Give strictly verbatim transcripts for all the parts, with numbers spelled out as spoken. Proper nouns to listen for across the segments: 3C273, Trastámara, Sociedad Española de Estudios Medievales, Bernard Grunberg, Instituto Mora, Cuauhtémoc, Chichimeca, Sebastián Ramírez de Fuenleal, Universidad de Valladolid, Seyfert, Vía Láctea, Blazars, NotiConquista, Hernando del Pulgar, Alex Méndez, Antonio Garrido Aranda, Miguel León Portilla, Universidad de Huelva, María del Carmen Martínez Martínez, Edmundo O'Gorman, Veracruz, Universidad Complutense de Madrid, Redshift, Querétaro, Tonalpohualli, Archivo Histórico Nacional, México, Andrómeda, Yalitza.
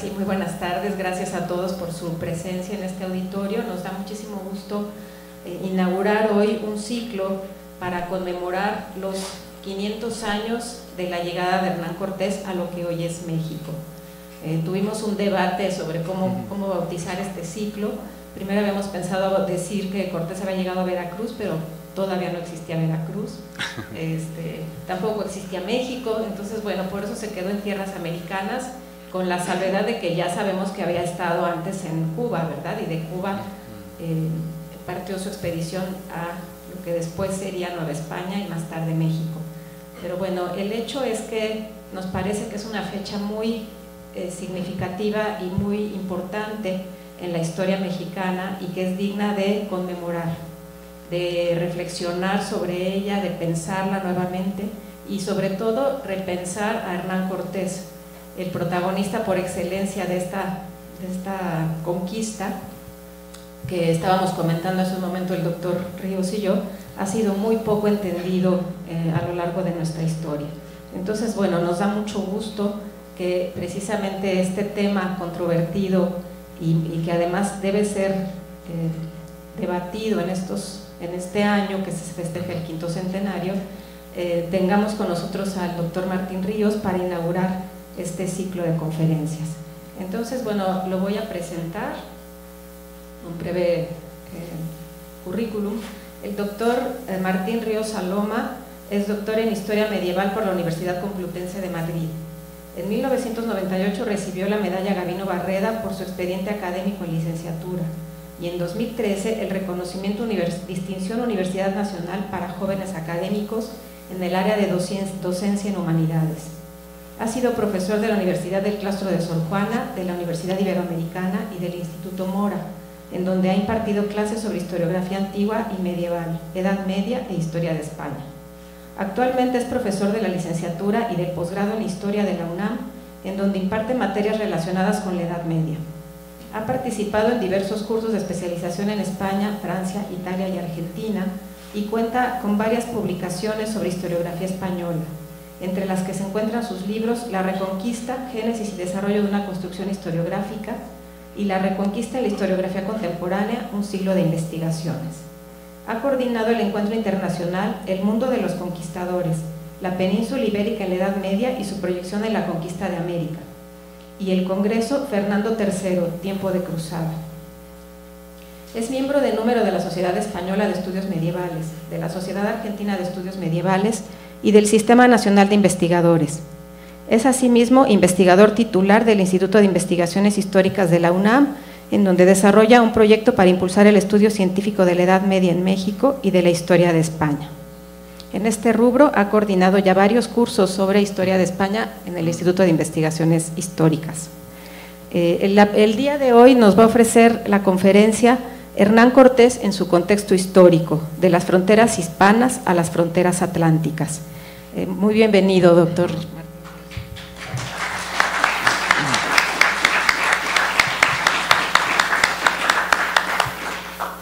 sí, muy buenas tardes, gracias a todos por su presencia en este auditorio. Nos da muchísimo gusto eh, inaugurar hoy un ciclo para conmemorar los quinientos años de la llegada de Hernán Cortés a lo que hoy es México. Eh, tuvimos un debate sobre cómo, cómo bautizar este ciclo. Primero habíamos pensado decir que Cortés había llegado a Veracruz, pero todavía no existía Veracruz, este, tampoco existía México, entonces bueno, por eso se quedó en tierras americanas, con la salvedad de que ya sabemos que había estado antes en Cuba, ¿verdad? Y de Cuba eh, partió su expedición a lo que después sería Nueva España y más tarde México. Pero bueno, el hecho es que nos parece que es una fecha muy eh, significativa y muy importante en la historia mexicana y que es digna de conmemorar, de reflexionar sobre ella, de pensarla nuevamente y sobre todo repensar a Hernán Cortés, el protagonista por excelencia de esta, de esta conquista que estábamos comentando hace un momento el doctor Ríos y yo. Ha sido muy poco entendido eh, a lo largo de nuestra historia. Entonces, bueno, nos da mucho gusto que precisamente este tema controvertido y, y que además debe ser eh, debatido en, estos, en este año que se festeja el quinto centenario, eh, tengamos con nosotros al doctor Martín Ríos para inaugurar este ciclo de conferencias. Entonces, bueno, lo voy a presentar, un breve eh, currículum. El doctor Martín Ríos Saloma es doctor en Historia Medieval por la Universidad Complutense de Madrid. En mil novecientos noventa y ocho recibió la medalla Gavino Barreda por su expediente académico en licenciatura y en dos mil trece el reconocimiento univers Distinción Universidad Nacional para Jóvenes Académicos en el área de docencia en Humanidades. Ha sido profesor de la Universidad del Claustro de Sor Juana, de la Universidad Iberoamericana y del Instituto Mora, en donde ha impartido clases sobre historiografía antigua y medieval, Edad Media e Historia de España. Actualmente es profesor de la licenciatura y del posgrado en Historia de la UNAM, en donde imparte materias relacionadas con la Edad Media. Ha participado en diversos cursos de especialización en España, Francia, Italia y Argentina, y cuenta con varias publicaciones sobre historiografía española, entre las que se encuentran sus libros La Reconquista, Génesis y Desarrollo de una Construcción Historiográfica, y La Reconquista en la Historiografía Contemporánea, un siglo de investigaciones. Ha coordinado el encuentro internacional El Mundo de los Conquistadores, la península ibérica en la Edad Media y su proyección en la conquista de América, y el Congreso Fernando tercero, Tiempo de Cruzada. Es miembro de número de la Sociedad Española de Estudios Medievales, de la Sociedad Argentina de Estudios Medievales y del Sistema Nacional de Investigadores. Es asimismo investigador titular del Instituto de Investigaciones Históricas de la UNAM, en donde desarrolla un proyecto para impulsar el estudio científico de la Edad Media en México y de la historia de España. En este rubro ha coordinado ya varios cursos sobre historia de España en el Instituto de Investigaciones Históricas. Eh, el, el día de hoy nos va a ofrecer la conferencia Hernán Cortés en su contexto histórico, de las fronteras hispanas a las fronteras atlánticas. Eh, muy bienvenido, doctor.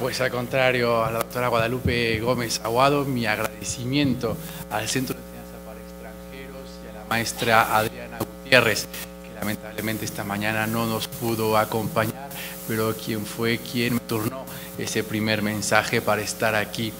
Pues al contrario, a la doctora Guadalupe Gómez Aguado, mi agradecimiento al Centro de Enseñanza para Extranjeros y a la maestra Adriana Gutiérrez, que lamentablemente esta mañana no nos pudo acompañar, pero quien fue quien me turnó ese primer mensaje para estar aquí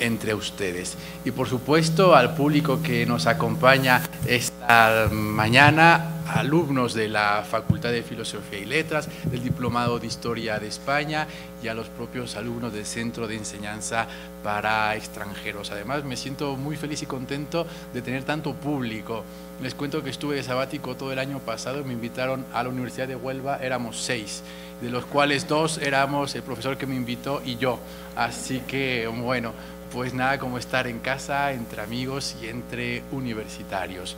entre ustedes. Y por supuesto al público que nos acompaña esta mañana, alumnos de la Facultad de Filosofía y Letras, del Diplomado de Historia de España y a los propios alumnos del Centro de Enseñanza para Extranjeros. Además, me siento muy feliz y contento de tener tanto público. Les cuento que estuve de sabático todo el año pasado y me invitaron a la Universidad de Huelva, éramos seis, de los cuales dos éramos el profesor que me invitó y yo. Así que, bueno, pues nada como estar en casa, entre amigos y entre universitarios.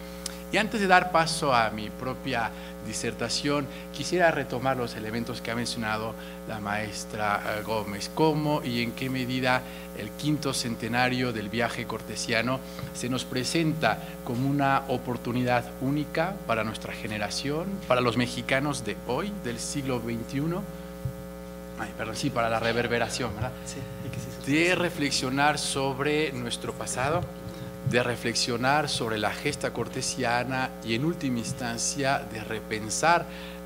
Y antes de dar paso a mi propia disertación, quisiera retomar los elementos que ha mencionado la maestra Gómez. ¿Cómo y en qué medida el quinto centenario del viaje cortesiano se nos presenta como una oportunidad única para nuestra generación, para los mexicanos de hoy, del siglo veintiuno? Ay, perdón, sí, para la reverberación, ¿verdad? Sí. De reflexionar sobre nuestro pasado, de reflexionar sobre la gesta cortesiana y, en última instancia, de repensar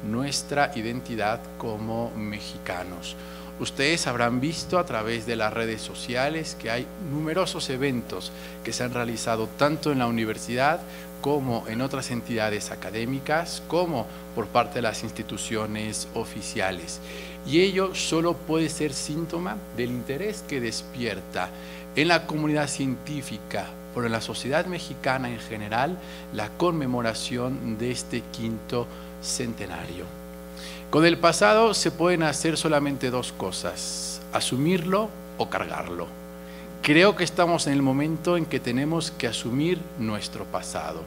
nuestra identidad como mexicanos. Ustedes habrán visto a través de las redes sociales que hay numerosos eventos que se han realizado tanto en la universidad como en otras entidades académicas, como por parte de las instituciones oficiales. Y ello solo puede ser síntoma del interés que despierta en la comunidad científica, pero en la sociedad mexicana en general, la conmemoración de este quinto centenario. Con el pasado se pueden hacer solamente dos cosas: asumirlo o cargarlo. Creo que estamos en el momento en que tenemos que asumir nuestro pasado.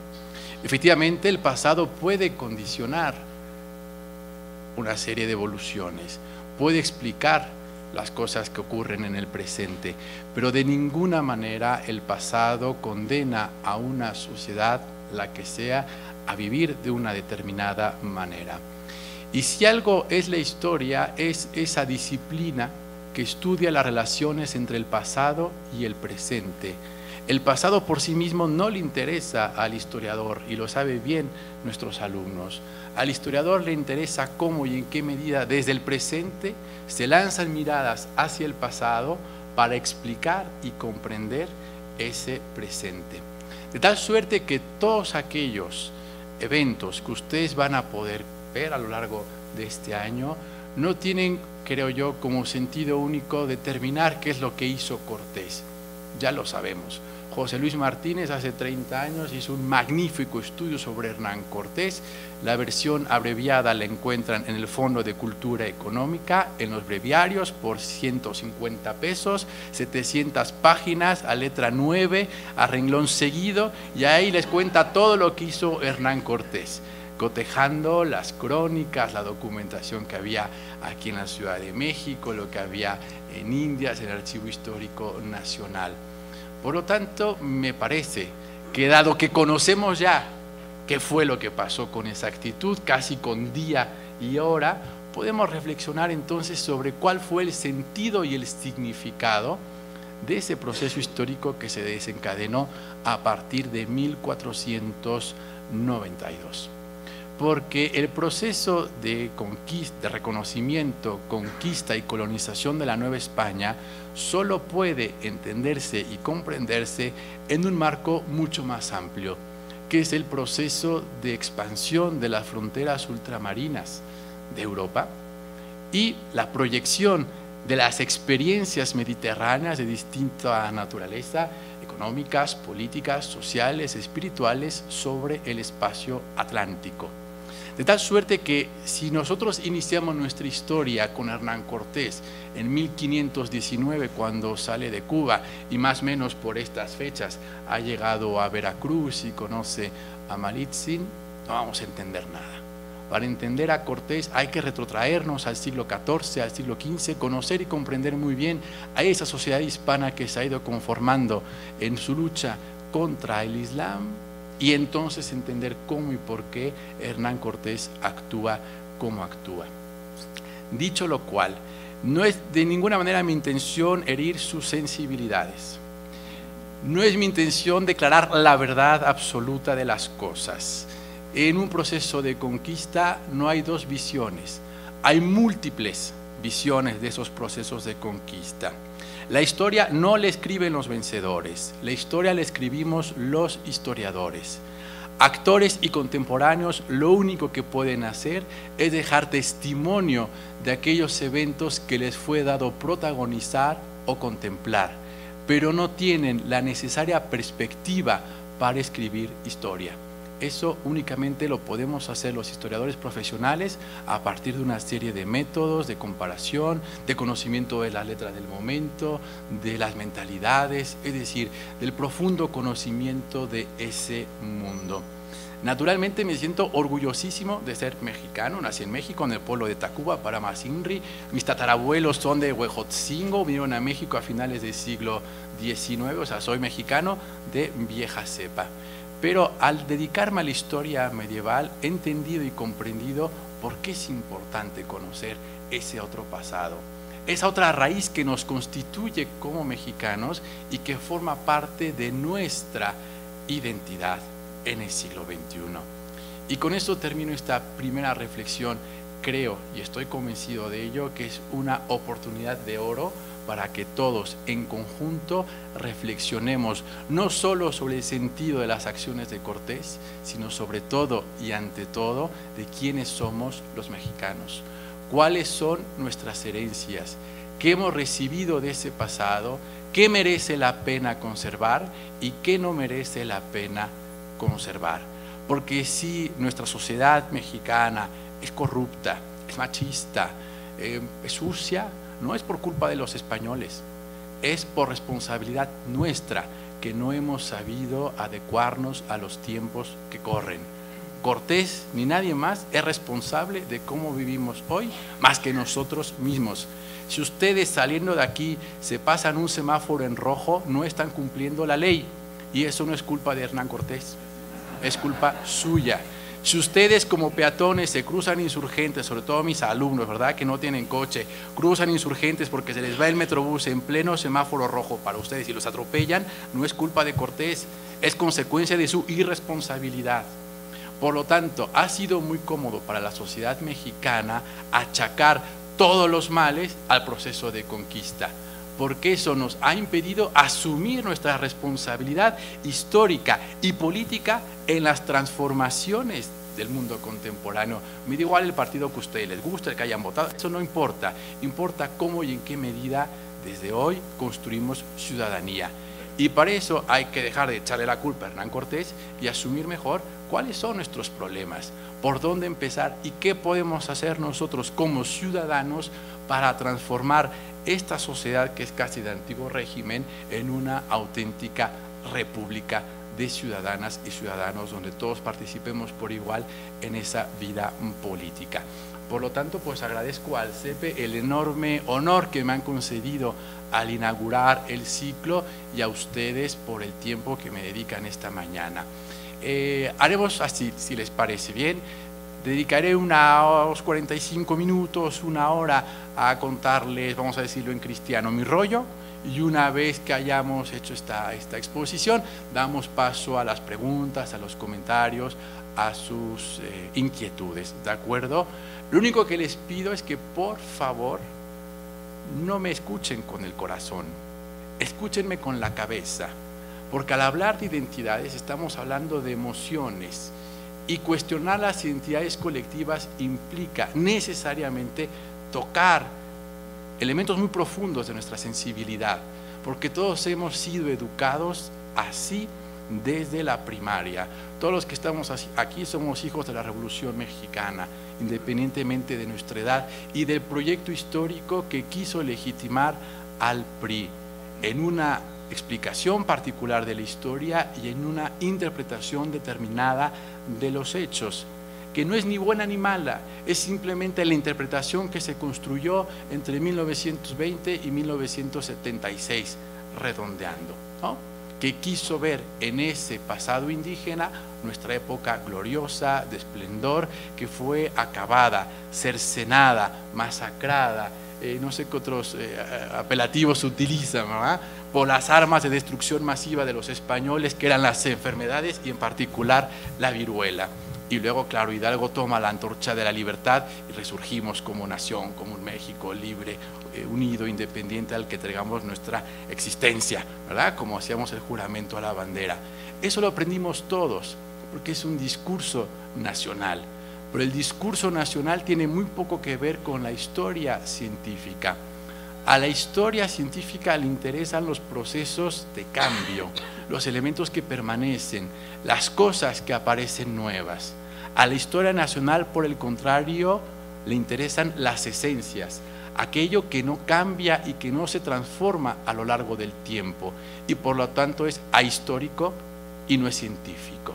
Efectivamente, el pasado puede condicionar una serie de evoluciones, puede explicar las cosas que ocurren en el presente, pero de ninguna manera el pasado condena a una sociedad, la que sea, a vivir de una determinada manera. Y si algo es la historia, es esa disciplina que estudia las relaciones entre el pasado y el presente. El pasado por sí mismo no le interesa al historiador, y lo sabe bien nuestros alumnos. Al historiador le interesa cómo y en qué medida desde el presente se lanzan miradas hacia el pasado para explicar y comprender ese presente. De tal suerte que todos aquellos eventos que ustedes van a poder a lo largo de este año no tienen, creo yo, como sentido único determinar qué es lo que hizo Cortés. Ya lo sabemos. José Luis Martínez hace treinta años hizo un magnífico estudio sobre Hernán Cortés. La versión abreviada la encuentran en el Fondo de Cultura Económica, en los breviarios, por ciento cincuenta pesos, setecientas páginas, a letra nueve, a renglón seguido, y ahí les cuenta todo lo que hizo Hernán Cortés, cotejando las crónicas, la documentación que había aquí en la Ciudad de México, lo que había en Indias, en el Archivo Histórico Nacional. Por lo tanto, me parece que, dado que conocemos ya qué fue lo que pasó con exactitud, casi con día y hora, podemos reflexionar entonces sobre cuál fue el sentido y el significado de ese proceso histórico que se desencadenó a partir de mil cuatrocientos noventa y dos. Porque el proceso de conquista, de reconocimiento, conquista y colonización de la Nueva España solo puede entenderse y comprenderse en un marco mucho más amplio, que es el proceso de expansión de las fronteras ultramarinas de Europa y la proyección de las experiencias mediterráneas de distinta naturaleza, económicas, políticas, sociales, espirituales, sobre el espacio atlántico. De tal suerte que si nosotros iniciamos nuestra historia con Hernán Cortés en mil quinientos diecinueve, cuando sale de Cuba y más o menos por estas fechas ha llegado a Veracruz y conoce a Malintzin, no vamos a entender nada. Para entender a Cortés hay que retrotraernos al siglo catorce, al siglo quince, conocer y comprender muy bien a esa sociedad hispana que se ha ido conformando en su lucha contra el Islam, y entonces entender cómo y por qué Hernán Cortés actúa como actúa. Dicho lo cual, no es de ninguna manera mi intención herir sus sensibilidades. No es mi intención declarar la verdad absoluta de las cosas. En un proceso de conquista no hay dos visiones, hay múltiples visiones de esos procesos de conquista. La historia no la escriben los vencedores, la historia la escribimos los historiadores. Actores y contemporáneos lo único que pueden hacer es dejar testimonio de aquellos eventos que les fue dado protagonizar o contemplar, pero no tienen la necesaria perspectiva para escribir historia. Eso únicamente lo podemos hacer los historiadores profesionales a partir de una serie de métodos de comparación, de conocimiento de las letras del momento, de las mentalidades, es decir, del profundo conocimiento de ese mundo. Naturalmente me siento orgullosísimo de ser mexicano. Nací en México, en el pueblo de Tacuba, Paramacinri. Mis tatarabuelos son de Huejotzingo, vinieron a México a finales del siglo diecinueve, o sea, soy mexicano de vieja cepa. Pero al dedicarme a la historia medieval he entendido y comprendido por qué es importante conocer ese otro pasado, esa otra raíz que nos constituye como mexicanos y que forma parte de nuestra identidad en el siglo veintiuno. Y con esto termino esta primera reflexión. Creo y estoy convencido de ello que es una oportunidad de oro para que todos en conjunto reflexionemos no solo sobre el sentido de las acciones de Cortés, sino sobre todo y ante todo de quiénes somos los mexicanos, cuáles son nuestras herencias, qué hemos recibido de ese pasado, qué merece la pena conservar y qué no merece la pena conservar. Porque si nuestra sociedad mexicana es corrupta, es machista, eh, es sucia, no es por culpa de los españoles, es por responsabilidad nuestra que no hemos sabido adecuarnos a los tiempos que corren. Cortés ni nadie más es responsable de cómo vivimos hoy más que nosotros mismos. Si ustedes saliendo de aquí se pasan un semáforo en rojo, no están cumpliendo la ley, y eso no es culpa de Hernán Cortés, es culpa suya. Si ustedes como peatones se cruzan insurgentes, sobre todo mis alumnos, ¿verdad?, que no tienen coche, cruzan insurgentes porque se les va el metrobús en pleno semáforo rojo para ustedes y los atropellan, no es culpa de Cortés, es consecuencia de su irresponsabilidad. Por lo tanto, ha sido muy cómodo para la sociedad mexicana achacar todos los males al proceso de conquista, porque eso nos ha impedido asumir nuestra responsabilidad histórica y política en las transformaciones del mundo contemporáneo. Me da igual el partido que a ustedes les guste, el que hayan votado, eso no importa. Importa cómo y en qué medida desde hoy construimos ciudadanía. Y para eso hay que dejar de echarle la culpa a Hernán Cortés y asumir mejor cuáles son nuestros problemas, por dónde empezar y qué podemos hacer nosotros como ciudadanos para transformar esta sociedad que es casi de antiguo régimen en una auténtica república de ciudadanas y ciudadanos donde todos participemos por igual en esa vida política. Por lo tanto, pues agradezco al C E P E el enorme honor que me han concedido al inaugurar el ciclo y a ustedes por el tiempo que me dedican esta mañana. Eh, haremos así, si les parece bien. Dedicaré unos cuarenta y cinco minutos, una hora a contarles, vamos a decirlo en cristiano, mi rollo, y una vez que hayamos hecho esta, esta exposición, damos paso a las preguntas, a los comentarios, a sus eh, inquietudes, ¿de acuerdo? Lo único que les pido es que por favor no me escuchen con el corazón, escúchenme con la cabeza, porque al hablar de identidades estamos hablando de emociones, y cuestionar las identidades colectivas implica necesariamente tocar elementos muy profundos de nuestra sensibilidad, porque todos hemos sido educados así desde la primaria. Todos los que estamos aquí somos hijos de la Revolución Mexicana, independientemente de nuestra edad y del proyecto histórico que quiso legitimar al P R I en una explicación particular de la historia y en una interpretación determinada de los hechos, que no es ni buena ni mala, es simplemente la interpretación que se construyó entre mil novecientos veinte y mil novecientos setenta y seis, redondeando, ¿no?, que quiso ver en ese pasado indígena nuestra época gloriosa de esplendor que fue acabada, cercenada, masacrada, eh, no sé qué otros eh, apelativos se utilizan, ¿verdad?, por las armas de destrucción masiva de los españoles, que eran las enfermedades y en particular la viruela. Y luego, claro, Hidalgo toma la antorcha de la libertad y resurgimos como nación, como un México libre, eh, unido, independiente, al que entregamos nuestra existencia, ¿verdad?, como hacíamos el juramento a la bandera. Eso lo aprendimos todos, porque es un discurso nacional. Pero el discurso nacional tiene muy poco que ver con la historia científica. A la historia científica le interesan los procesos de cambio, los elementos que permanecen, las cosas que aparecen nuevas. A la historia nacional, por el contrario, le interesan las esencias, aquello que no cambia y que no se transforma a lo largo del tiempo, y por lo tanto es ahistórico y no es científico.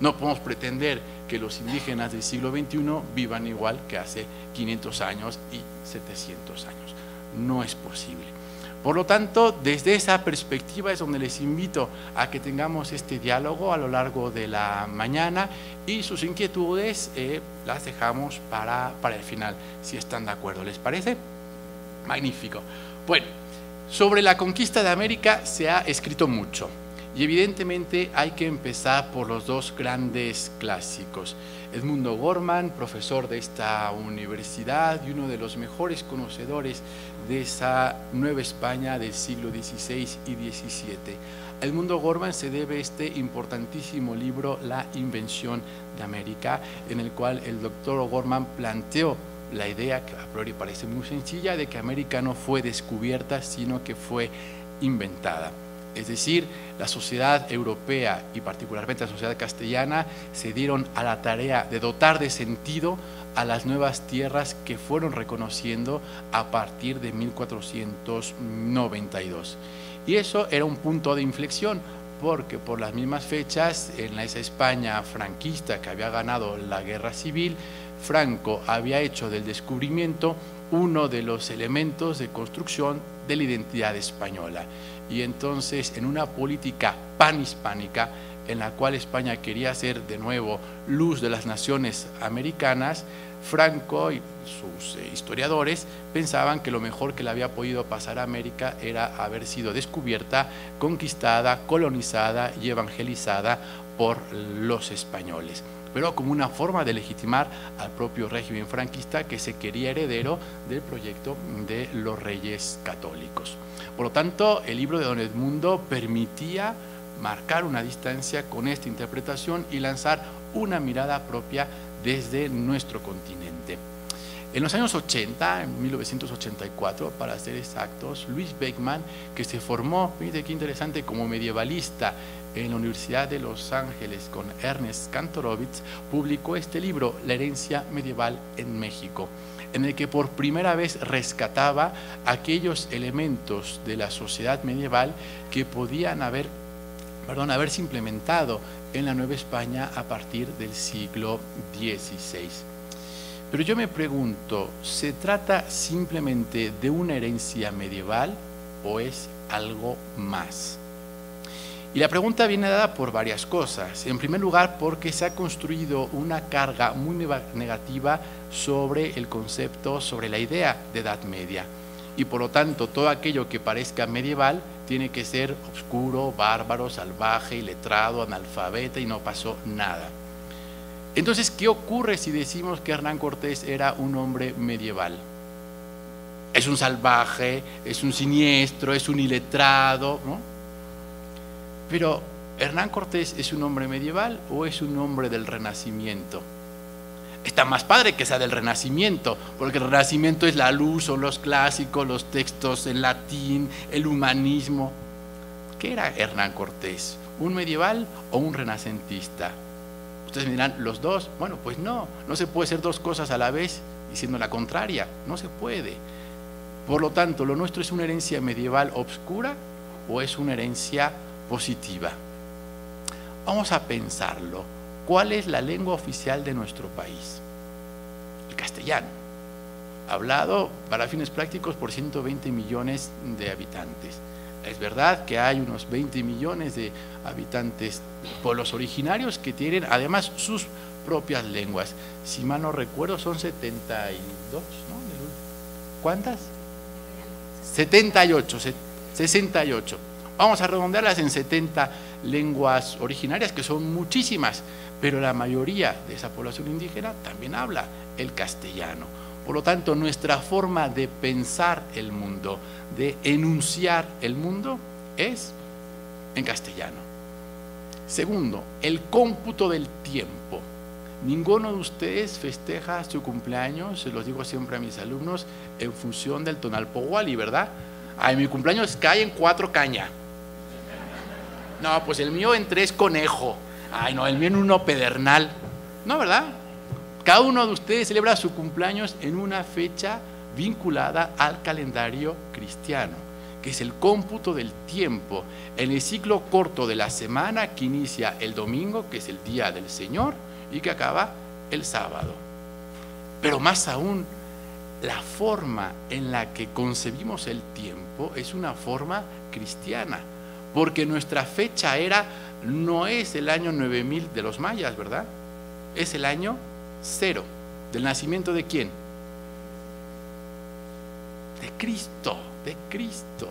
No podemos pretender que los indígenas del siglo veintiuno vivan igual que hace quinientos años y setecientos años. No es posible. Por lo tanto, desde esa perspectiva es donde les invito a que tengamos este diálogo a lo largo de la mañana y sus inquietudes eh, las dejamos para, para el final, si están de acuerdo. ¿Les parece? Magnífico. Bueno, sobre la conquista de América se ha escrito mucho y evidentemente hay que empezar por los dos grandes clásicos. Edmundo O'Gorman, profesor de esta universidad y uno de los mejores conocedores de esa Nueva España del siglo dieciséis y diecisiete. A Edmundo O'Gorman se debe este importantísimo libro, La Invención de América, en el cual el doctor O'Gorman planteó la idea, que a priori parece muy sencilla, de que América no fue descubierta, sino que fue inventada. Es decir, la sociedad europea y particularmente la sociedad castellana se dieron a la tarea de dotar de sentido a las nuevas tierras que fueron reconociendo a partir de mil cuatrocientos noventa y dos. Y eso era un punto de inflexión, porque por las mismas fechas, en esa España franquista que había ganado la guerra civil, Franco había hecho del descubrimiento uno de los elementos de construcción de la identidad española. Y entonces, en una política panhispánica, en la cual España quería ser de nuevo luz de las naciones americanas, Franco y sus historiadores pensaban que lo mejor que le había podido pasar a América era haber sido descubierta, conquistada, colonizada y evangelizada por los españoles, pero como una forma de legitimar al propio régimen franquista que se quería heredero del proyecto de los Reyes Católicos. Por lo tanto, el libro de don Edmundo permitía marcar una distancia con esta interpretación y lanzar una mirada propia desde nuestro continente. En los años ochenta, en mil novecientos ochenta y cuatro, para ser exactos, Luis Weckmann, que se formó, fíjate qué interesante, como medievalista en la Universidad de Los Ángeles con Ernest Kantorowicz, publicó este libro, La herencia medieval en México, en el que por primera vez rescataba aquellos elementos de la sociedad medieval que podían haber, perdón, haberse implementado en la Nueva España a partir del siglo dieciséis. Pero yo me pregunto, ¿se trata simplemente de una herencia medieval o es algo más? Y la pregunta viene dada por varias cosas. En primer lugar, porque se ha construido una carga muy negativa sobre el concepto, sobre la idea de Edad Media. Y por lo tanto, todo aquello que parezca medieval tiene que ser oscuro, bárbaro, salvaje, iletrado, analfabeta y no pasó nada. Entonces, ¿qué ocurre si decimos que Hernán Cortés era un hombre medieval? Es un salvaje, es un siniestro, es un iletrado, ¿no? Pero, ¿Hernán Cortés es un hombre medieval o es un hombre del Renacimiento? Está más padre que sea del Renacimiento, porque el Renacimiento es la luz, son los clásicos, los textos en latín, el humanismo. ¿Qué era Hernán Cortés? ¿Un medieval o un renacentista? Ustedes me dirán, ¿los dos? Bueno, pues no, no se puede ser dos cosas a la vez y siendo la contraria, no se puede. Por lo tanto, ¿lo nuestro es una herencia medieval obscura o es una herencia positiva? Vamos a pensarlo. ¿Cuál es la lengua oficial de nuestro país? El castellano, hablado para fines prácticos por ciento veinte millones de habitantes. Es verdad que hay unos veinte millones de habitantes, pueblos originarios, que tienen además sus propias lenguas. Si mal no recuerdo, son setenta y dos, ¿no? ¿Cuántas? setenta y ocho, sesenta y ocho. Vamos a redondearlas en setenta lenguas originarias, que son muchísimas, pero la mayoría de esa población indígena también habla el castellano. Por lo tanto, nuestra forma de pensar el mundo, de enunciar el mundo, es en castellano. Segundo, el cómputo del tiempo. Ninguno de ustedes festeja su cumpleaños, se los digo siempre a mis alumnos, en función del tonalpohualli, ¿verdad? Ay, mi cumpleaños cae en cuatro cañas. No, pues el mío en tres conejo. Ay, no, el mío en uno pedernal. No, ¿verdad? Cada uno de ustedes celebra su cumpleaños en una fecha vinculada al calendario cristiano, que es el cómputo del tiempo, en el ciclo corto de la semana que inicia el domingo, que es el día del Señor, y que acaba el sábado. Pero más aún, la forma en la que concebimos el tiempo es una forma cristiana, porque nuestra fecha era, no es el año nueve mil de los mayas, ¿verdad? Es el año cero. ¿Del nacimiento de quién? de Cristo, de Cristo.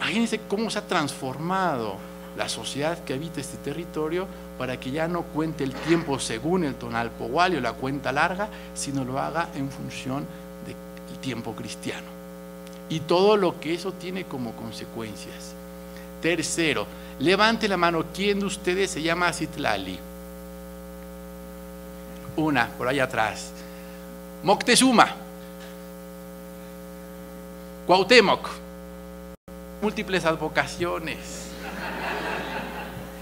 Imagínense cómo se ha transformado la sociedad que habita este territorio para que ya no cuente el tiempo según el tonalpohualio, la cuenta larga, sino lo haga en función del tiempo cristiano. Y todo lo que eso tiene como consecuencias. Tercero, levante la mano, ¿quién de ustedes se llama Citlali? Una, por allá atrás. Moctezuma. Cuauhtémoc. Múltiples advocaciones.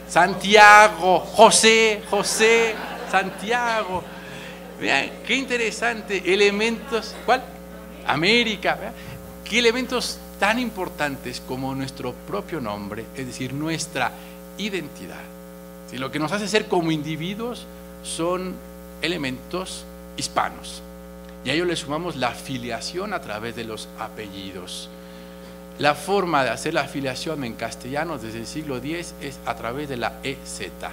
Santiago, José, José, Santiago. Vean, qué interesante. Elementos, ¿cuál? América. ¿Vean? Qué elementos tan importantes como nuestro propio nombre, es decir, nuestra identidad. Si lo que nos hace ser como individuos son elementos hispanos. Y a ello le sumamos la filiación a través de los apellidos. La forma de hacer la filiación en castellano desde el siglo diez es a través de la E Z.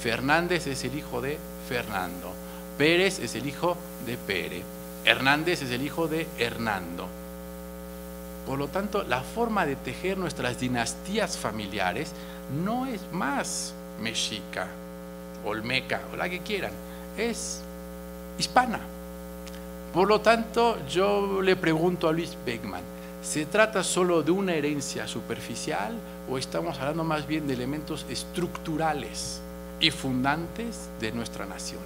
Fernández es el hijo de Fernando. Pérez es el hijo de Pérez. Hernández es el hijo de Hernando. Por lo tanto, la forma de tejer nuestras dinastías familiares no es más mexica, olmeca o la que quieran, es hispana. Por lo tanto, yo le pregunto a Luis Weckmann, ¿se trata solo de una herencia superficial o estamos hablando más bien de elementos estructurales y fundantes de nuestra nación?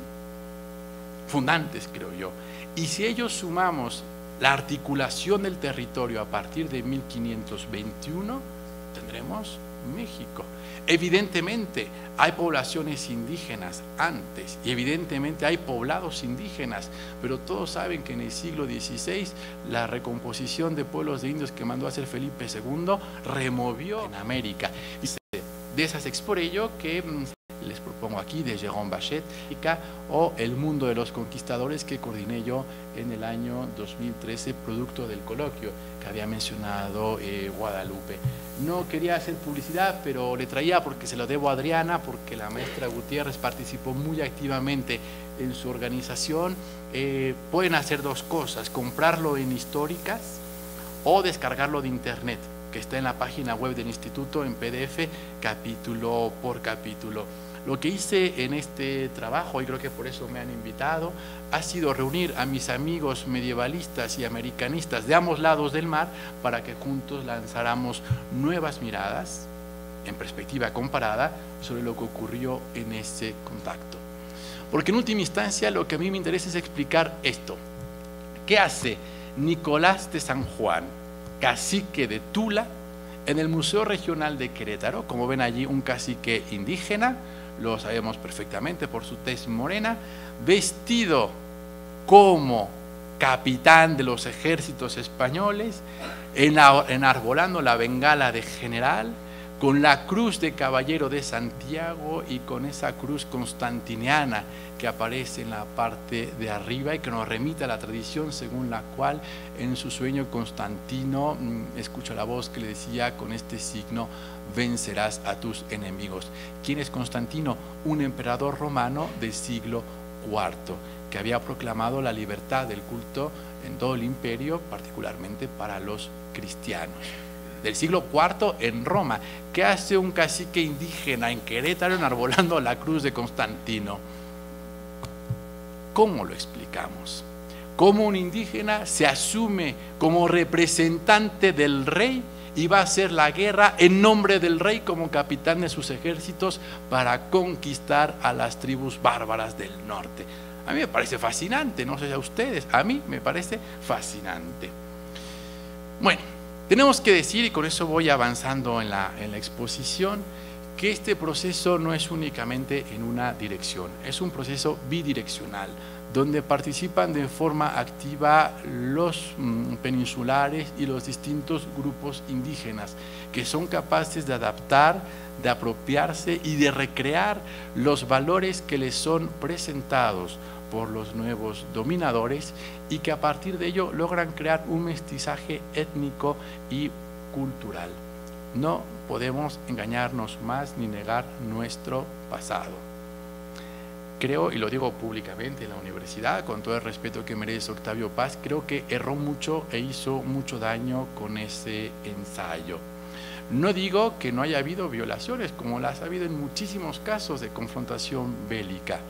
Fundantes, creo yo. Y si ellos sumamos la articulación del territorio a partir de mil quinientos veintiuno, tendremos México. Evidentemente hay poblaciones indígenas antes y evidentemente hay poblados indígenas, pero todos saben que en el siglo dieciséis la recomposición de pueblos de indios que mandó a hacer Felipe segundo removió en América. Y de esas es por ello que les propongo aquí de Jérôme Bachet o El mundo de los conquistadores que coordiné yo en el año dos mil trece, producto del coloquio que había mencionado eh, Guadalupe. No quería hacer publicidad, pero le traía porque se lo debo a Adriana, porque la maestra Gutiérrez participó muy activamente en su organización. Eh, pueden hacer dos cosas, comprarlo en Históricas o descargarlo de internet, que está en la página web del instituto en P D F, capítulo por capítulo. Lo que hice en este trabajo, y creo que por eso me han invitado, ha sido reunir a mis amigos medievalistas y americanistas de ambos lados del mar para que juntos lanzáramos nuevas miradas, en perspectiva comparada, sobre lo que ocurrió en ese contacto. Porque en última instancia lo que a mí me interesa es explicar esto. ¿Qué hace Nicolás de San Juan, cacique de Tula, en el Museo Regional de Querétaro? Como ven allí, un cacique indígena, lo sabemos perfectamente por su tez morena, vestido como capitán de los ejércitos españoles, enarbolando la bengala de general, con la cruz de caballero de Santiago y con esa cruz constantiniana que aparece en la parte de arriba y que nos remite a la tradición según la cual en su sueño Constantino escucha la voz que le decía: con este signo vencerás a tus enemigos. ¿Quién es Constantino? Un emperador romano del siglo cuarto que había proclamado la libertad del culto en todo el imperio, particularmente para los cristianos. Del siglo cuarto en Roma. ¿Qué hace un cacique indígena en Querétaro enarbolando la cruz de Constantino? ¿Cómo lo explicamos? ¿Cómo un indígena se asume como representante del rey y va a hacer la guerra en nombre del rey como capitán de sus ejércitos para conquistar a las tribus bárbaras del norte? A mí me parece fascinante, no sé a ustedes, a mí me parece fascinante. Bueno. Tenemos que decir, y con eso voy avanzando en la, en la exposición, que este proceso no es únicamente en una dirección, es un proceso bidireccional, donde participan de forma activa los mmm, peninsulares y los distintos grupos indígenas, que son capaces de adaptar, de apropiarse y de recrear los valores que les son presentados por los nuevos dominadores y que a partir de ello logran crear un mestizaje étnico y cultural. No podemos engañarnos más ni negar nuestro pasado. creo, y lo digo públicamente, la universidad, con todo el respeto que merece Octavio Paz, creo que erró mucho e hizo mucho daño con ese ensayo. No digo que no haya habido violaciones, como las ha habido en muchísimos casos de confrontación bélica.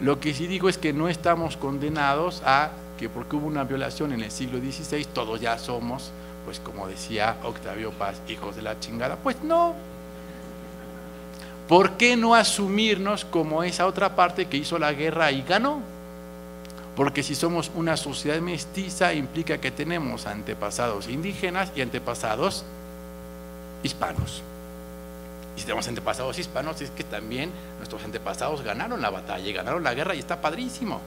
Lo que sí digo es que no estamos condenados a que porque hubo una violación en el siglo dieciséis, todos ya somos, pues como decía Octavio Paz, hijos de la chingada. Pues no. ¿Por qué no asumirnos como esa otra parte que hizo la guerra y ganó? Porque si somos una sociedad mestiza, implica que tenemos antepasados indígenas y antepasados hispanos. Y si tenemos antepasados hispanos, es que también nuestros antepasados ganaron la batalla y ganaron la guerra, y está padrísimo.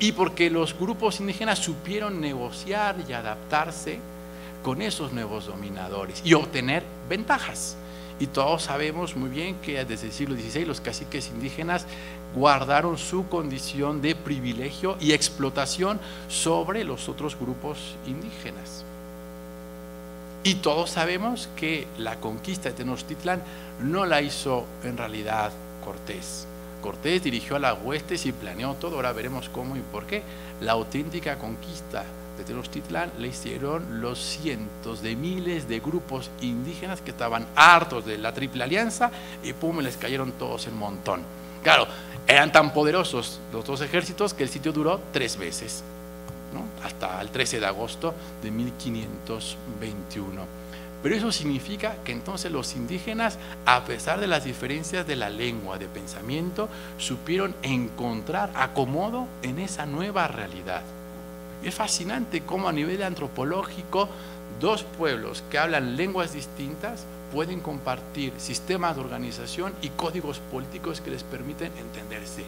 Y porque los grupos indígenas supieron negociar y adaptarse con esos nuevos dominadores y obtener ventajas. Y todos sabemos muy bien que desde el siglo dieciséis los caciques indígenas guardaron su condición de privilegio y explotación sobre los otros grupos indígenas. Y todos sabemos que la conquista de Tenochtitlán no la hizo en realidad Cortés. Cortés dirigió a las huestes y planeó todo, ahora veremos cómo y por qué. La auténtica conquista de Tenochtitlán la hicieron los cientos de miles de grupos indígenas que estaban hartos de la Triple Alianza y pum, les cayeron todos en montón. Claro, eran tan poderosos los dos ejércitos que el sitio duró tres veces, ¿no? Hasta el trece de agosto de mil quinientos veintiuno. Pero eso significa que entonces los indígenas, a pesar de las diferencias de la lengua, de pensamiento, supieron encontrar acomodo en esa nueva realidad. Y es fascinante cómo a nivel antropológico dos pueblos que hablan lenguas distintas pueden compartir sistemas de organización y códigos políticos que les permiten entenderse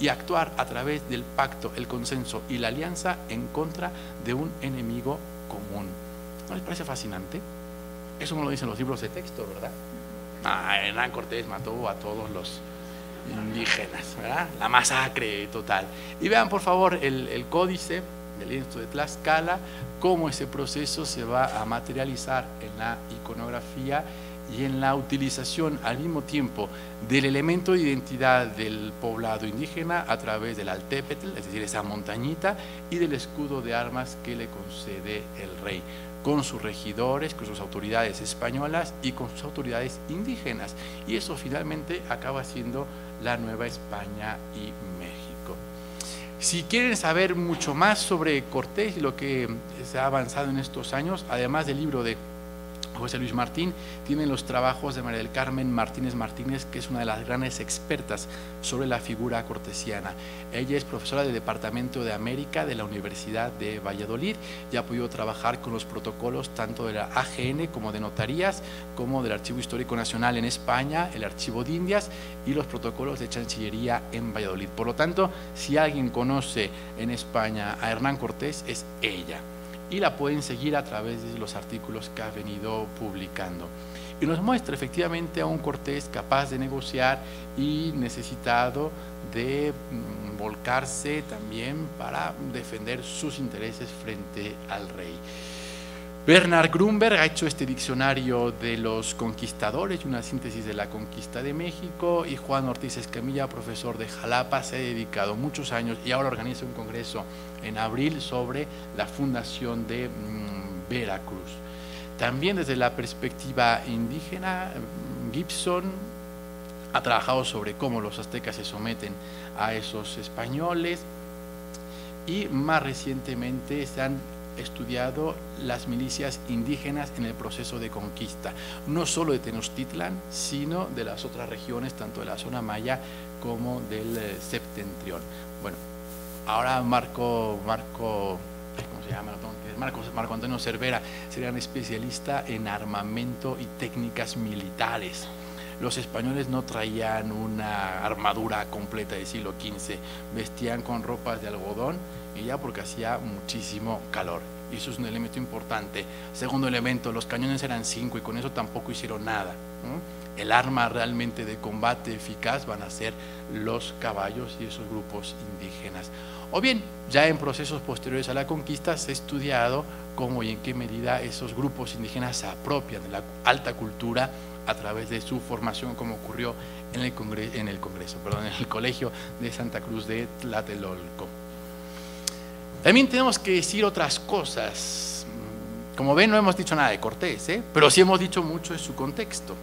y actuar a través del pacto, el consenso y la alianza en contra de un enemigo común. ¿No les parece fascinante? Eso no lo dicen los libros de texto, ¿verdad? Ah, Hernán Cortés mató a todos los indígenas, ¿verdad? La masacre total. Y vean, por favor, el, el códice del lienzo de Tlaxcala, cómo ese proceso se va a materializar en la iconografía y en la utilización al mismo tiempo del elemento de identidad del poblado indígena a través del altépetl, es decir, esa montañita, y del escudo de armas que le concede el rey, con sus regidores, con sus autoridades españolas y con sus autoridades indígenas. Y eso finalmente acaba siendo la Nueva España y México. Si quieren saber mucho más sobre Cortés y lo que se ha avanzado en estos años, además del libro de José Luis Martín, tienen los trabajos de María del Carmen Martínez Martínez, que es una de las grandes expertas sobre la figura cortesiana. Ella es profesora del Departamento de América de la Universidad de Valladolid y ha podido trabajar con los protocolos tanto de la A G N como de notarías, como del Archivo Histórico Nacional en España, el Archivo de Indias y los protocolos de Chancillería en Valladolid. Por lo tanto, si alguien conoce en España a Hernán Cortés, es ella. Y la pueden seguir a través de los artículos que ha venido publicando. Y nos muestra efectivamente a un Cortés capaz de negociar y necesitado de volcarse también para defender sus intereses frente al rey. Bernard Grunberg ha hecho este diccionario de los conquistadores y una síntesis de la conquista de México, y Juan Ortiz Escamilla, profesor de Jalapa, se ha dedicado muchos años y ahora organiza un congreso en abril sobre la fundación de mmm, Veracruz. También desde la perspectiva indígena, Gibson ha trabajado sobre cómo los aztecas se someten a esos españoles, y más recientemente se han estudiado las milicias indígenas en el proceso de conquista, no solo de Tenochtitlán, sino de las otras regiones, tanto de la zona maya como del septentrión. Bueno, ahora Marco, Marco, ¿cómo se llama? Marco, Marco Antonio Cervera sería un especialista en armamento y técnicas militares. Los españoles no traían una armadura completa del siglo quince, vestían con ropas de algodón, y ya porque hacía muchísimo calor, y eso es un elemento importante. Segundo elemento, los cañones eran cinco y con eso tampoco hicieron nada. ¿Mm? El arma realmente de combate eficaz van a ser los caballos y esos grupos indígenas. O bien, ya en procesos posteriores a la conquista se ha estudiado cómo y en qué medida esos grupos indígenas se apropian de la alta cultura a través de su formación, como ocurrió en el, congre en el Congreso, perdón, en el Colegio de Santa Cruz de Tlatelolco. También tenemos que decir otras cosas. Como ven, no hemos dicho nada de Cortés, ¿eh? Pero sí hemos dicho mucho de su contexto.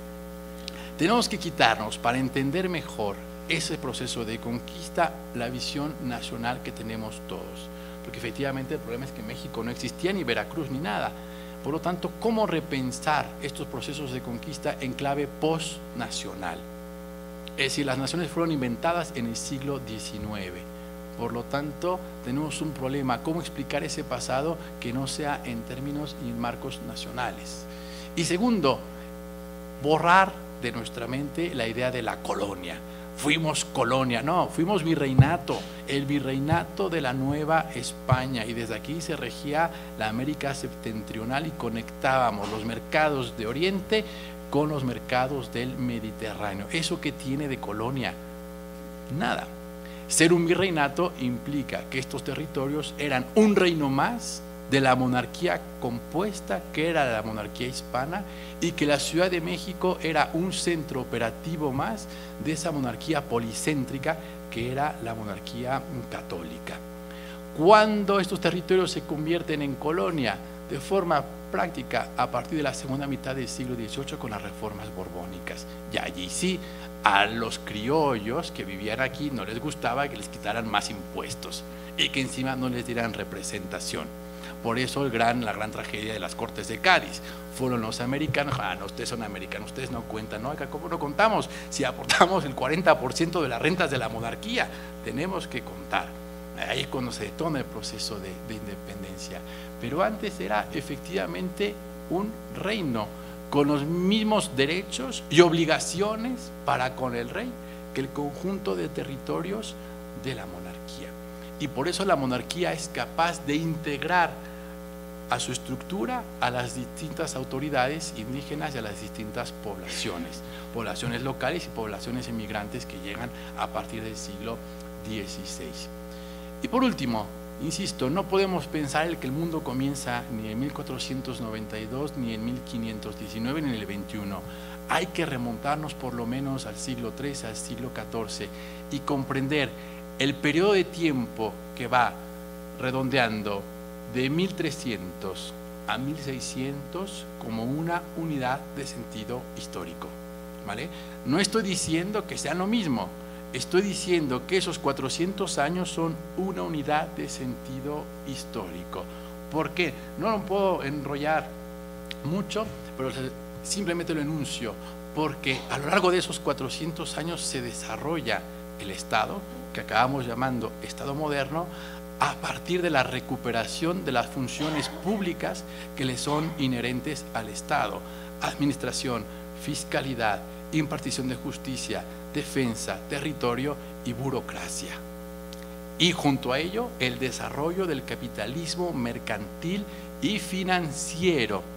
Tenemos que quitarnos, para entender mejor ese proceso de conquista, la visión nacional que tenemos todos. Porque efectivamente el problema es que México no existía, ni Veracruz, ni nada. Por lo tanto, ¿cómo repensar estos procesos de conquista en clave posnacional? Es decir, las naciones fueron inventadas en el siglo diecinueve. Por lo tanto, tenemos un problema. ¿Cómo explicar ese pasado que no sea en términos y en marcos nacionales? Y segundo, borrar de nuestra mente la idea de la colonia. Fuimos colonia, no, fuimos virreinato, el virreinato de la Nueva España, y desde aquí se regía la América septentrional y conectábamos los mercados de Oriente con los mercados del Mediterráneo. ¿Eso qué tiene de colonia? Nada. Ser un virreinato implica que estos territorios eran un reino más de la monarquía compuesta, que era la monarquía hispana, y que la Ciudad de México era un centro operativo más de esa monarquía policéntrica, que era la monarquía católica. Cuando estos territorios se convierten en colonia, de forma práctica, a partir de la segunda mitad del siglo dieciocho con las reformas borbónicas. Y allí sí, a los criollos que vivían aquí no les gustaba que les quitaran más impuestos y que encima no les dieran representación. Por eso el gran, la gran tragedia de las Cortes de Cádiz. Fueron los americanos, ah, no, ustedes son americanos, ustedes no cuentan, ¿no? Acá, ¿cómo no contamos? Si aportamos el cuarenta por ciento de las rentas de la monarquía, tenemos que contar. Ahí es cuando se detona el proceso de, de independencia. Pero antes era efectivamente un reino con los mismos derechos y obligaciones para con el rey que el conjunto de territorios de la monarquía. Y por eso la monarquía es capaz de integrar a su estructura a las distintas autoridades indígenas y a las distintas poblaciones, poblaciones locales y poblaciones inmigrantes que llegan a partir del siglo dieciséis. Y por último, insisto, no podemos pensar el que el mundo comienza ni en mil cuatrocientos noventa y dos, ni en mil quinientos diecinueve, ni en el veintiuno. Hay que remontarnos por lo menos al siglo trece, al siglo catorce, y comprender el periodo de tiempo que va redondeando de mil trescientos a mil seiscientos como una unidad de sentido histórico, ¿vale? No estoy diciendo que sea lo mismo, estoy diciendo que esos cuatrocientos años son una unidad de sentido histórico. ¿Por qué? No lo puedo enrollar mucho, pero simplemente lo enuncio, porque a lo largo de esos cuatrocientos años se desarrolla el Estado, que acabamos llamando Estado moderno, a partir de la recuperación de las funciones públicas que le son inherentes al Estado: administración, fiscalidad, impartición de justicia, defensa, territorio y burocracia. Y junto a ello, el desarrollo del capitalismo mercantil y financiero.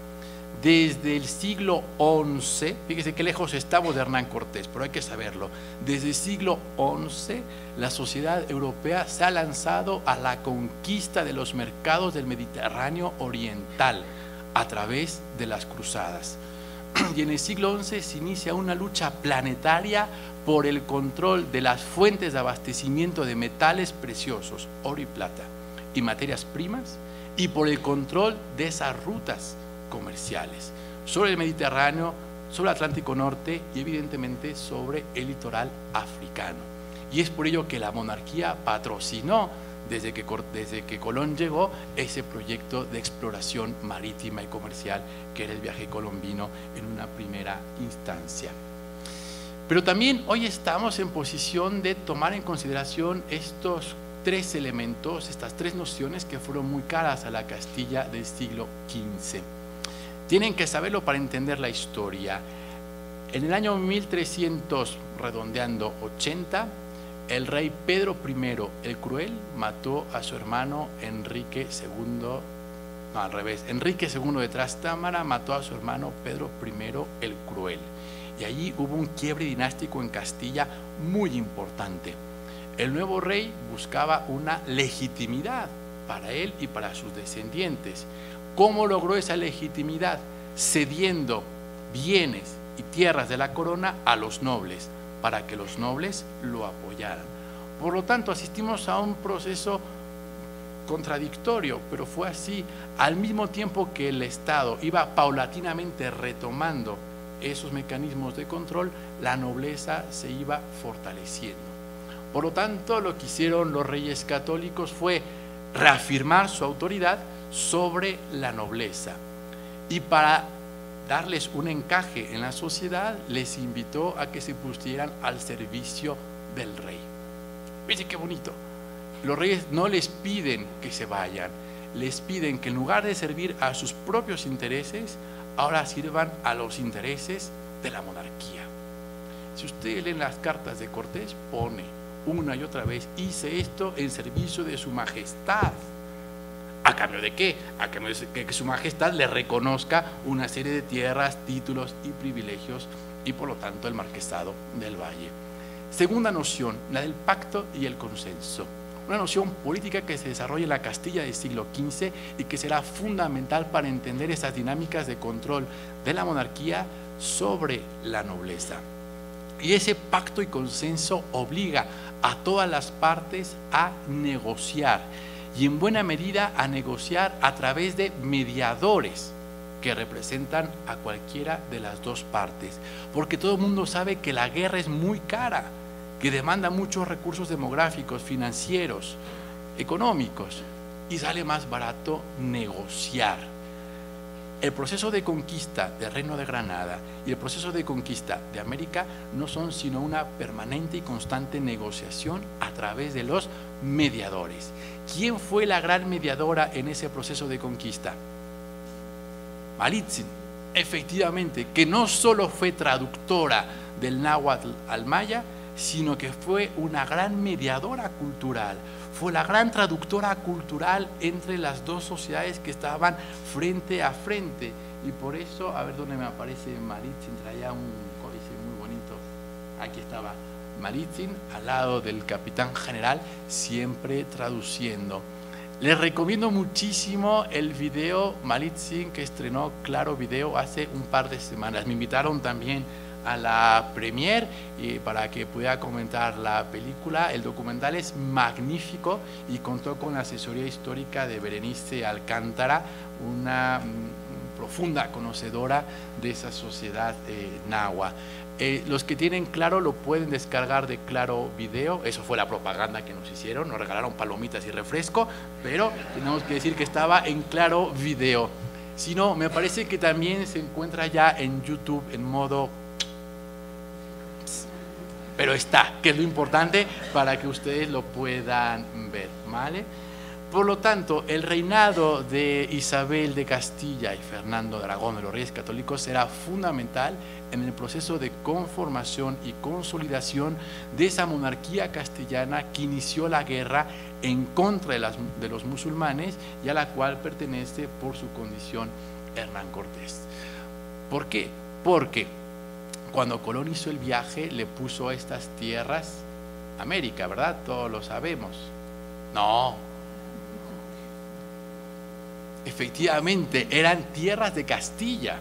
Desde el siglo once, fíjese qué lejos estamos de Hernán Cortés, pero hay que saberlo, desde el siglo once la sociedad europea se ha lanzado a la conquista de los mercados del Mediterráneo oriental a través de las cruzadas. Y en el siglo once se inicia una lucha planetaria por el control de las fuentes de abastecimiento de metales preciosos, oro y plata, y materias primas, y por el control de esas rutas comerciales, sobre el Mediterráneo, sobre el Atlántico Norte y evidentemente sobre el litoral africano. Y es por ello que la monarquía patrocinó desde que, desde que Colón llegó ese proyecto de exploración marítima y comercial que era el viaje colombino en una primera instancia. Pero también hoy estamos en posición de tomar en consideración estos tres elementos, estas tres nociones que fueron muy caras a la Castilla del siglo quince. Tienen que saberlo para entender la historia. En el año mil trescientos, redondeando ochenta, el rey Pedro primero el Cruel mató a su hermano Enrique segundo, no, al revés, Enrique segundo de Trastámara mató a su hermano Pedro primero el Cruel. Y allí hubo un quiebre dinástico en Castilla muy importante. El nuevo rey buscaba una legitimidad para él y para sus descendientes. ¿Cómo logró esa legitimidad? Cediendo bienes y tierras de la corona a los nobles, para que los nobles lo apoyaran. Por lo tanto, asistimos a un proceso contradictorio, pero fue así. Al mismo tiempo que el Estado iba paulatinamente retomando esos mecanismos de control, la nobleza se iba fortaleciendo. Por lo tanto, lo que hicieron los Reyes Católicos fue reafirmar su autoridad sobre la nobleza. Y para darles un encaje en la sociedad, les invitó a que se pusieran al servicio del rey. Miren qué bonito. Los reyes no les piden que se vayan, les piden que en lugar de servir a sus propios intereses, ahora sirvan a los intereses de la monarquía. Si ustedes leen las cartas de Cortés, pone una y otra vez: hice esto en servicio de su majestad. ¿A cambio de qué? A cambio de que su majestad le reconozca una serie de tierras, títulos y privilegios, y por lo tanto el marquesado del Valle. Segunda noción, la del pacto y el consenso. Una noción política que se desarrolla en la Castilla del siglo quince y que será fundamental para entender esas dinámicas de control de la monarquía sobre la nobleza. Y ese pacto y consenso obliga a todas las partes a negociar, y en buena medida a negociar a través de mediadores que representan a cualquiera de las dos partes, porque todo el mundo sabe que la guerra es muy cara, que demanda muchos recursos demográficos, financieros, económicos, y sale más barato negociar. El proceso de conquista del Reino de Granada y el proceso de conquista de América no son sino una permanente y constante negociación a través de los mediadores. ¿Quién fue la gran mediadora en ese proceso de conquista? Malintzin, efectivamente, que no solo fue traductora del náhuatl al maya, sino que fue una gran mediadora cultural, fue la gran traductora cultural entre las dos sociedades que estaban frente a frente. Y por eso, a ver dónde me aparece Malintzin, traía un códice muy bonito. Aquí estaba Malintzin, al lado del capitán general, siempre traduciendo. Les recomiendo muchísimo el video Malintzin que estrenó Claro Video hace un par de semanas. Me invitaron también a la premier eh, para que pudiera comentar la película. El documental es magnífico y contó con la asesoría histórica de Berenice Alcántara, una mm, profunda conocedora de esa sociedad eh, nahua. Eh, los que tienen Claro lo pueden descargar de Claro Video. Eso fue la propaganda que nos hicieron, nos regalaron palomitas y refresco, pero tenemos que decir que estaba en Claro Video. Si no, me parece que también se encuentra ya en YouTube en modo... pero está, que es lo importante para que ustedes lo puedan ver, ¿vale? Por lo tanto, el reinado de Isabel de Castilla y Fernando de Aragón, de los Reyes Católicos, será fundamental en el proceso de conformación y consolidación de esa monarquía castellana que inició la guerra en contra de, las, de los musulmanes, y a la cual pertenece por su condición Hernán Cortés. ¿Por qué? Porque cuando Colón hizo el viaje, le puso a estas tierras América, ¿verdad? Todos lo sabemos. No. Efectivamente, eran tierras de Castilla.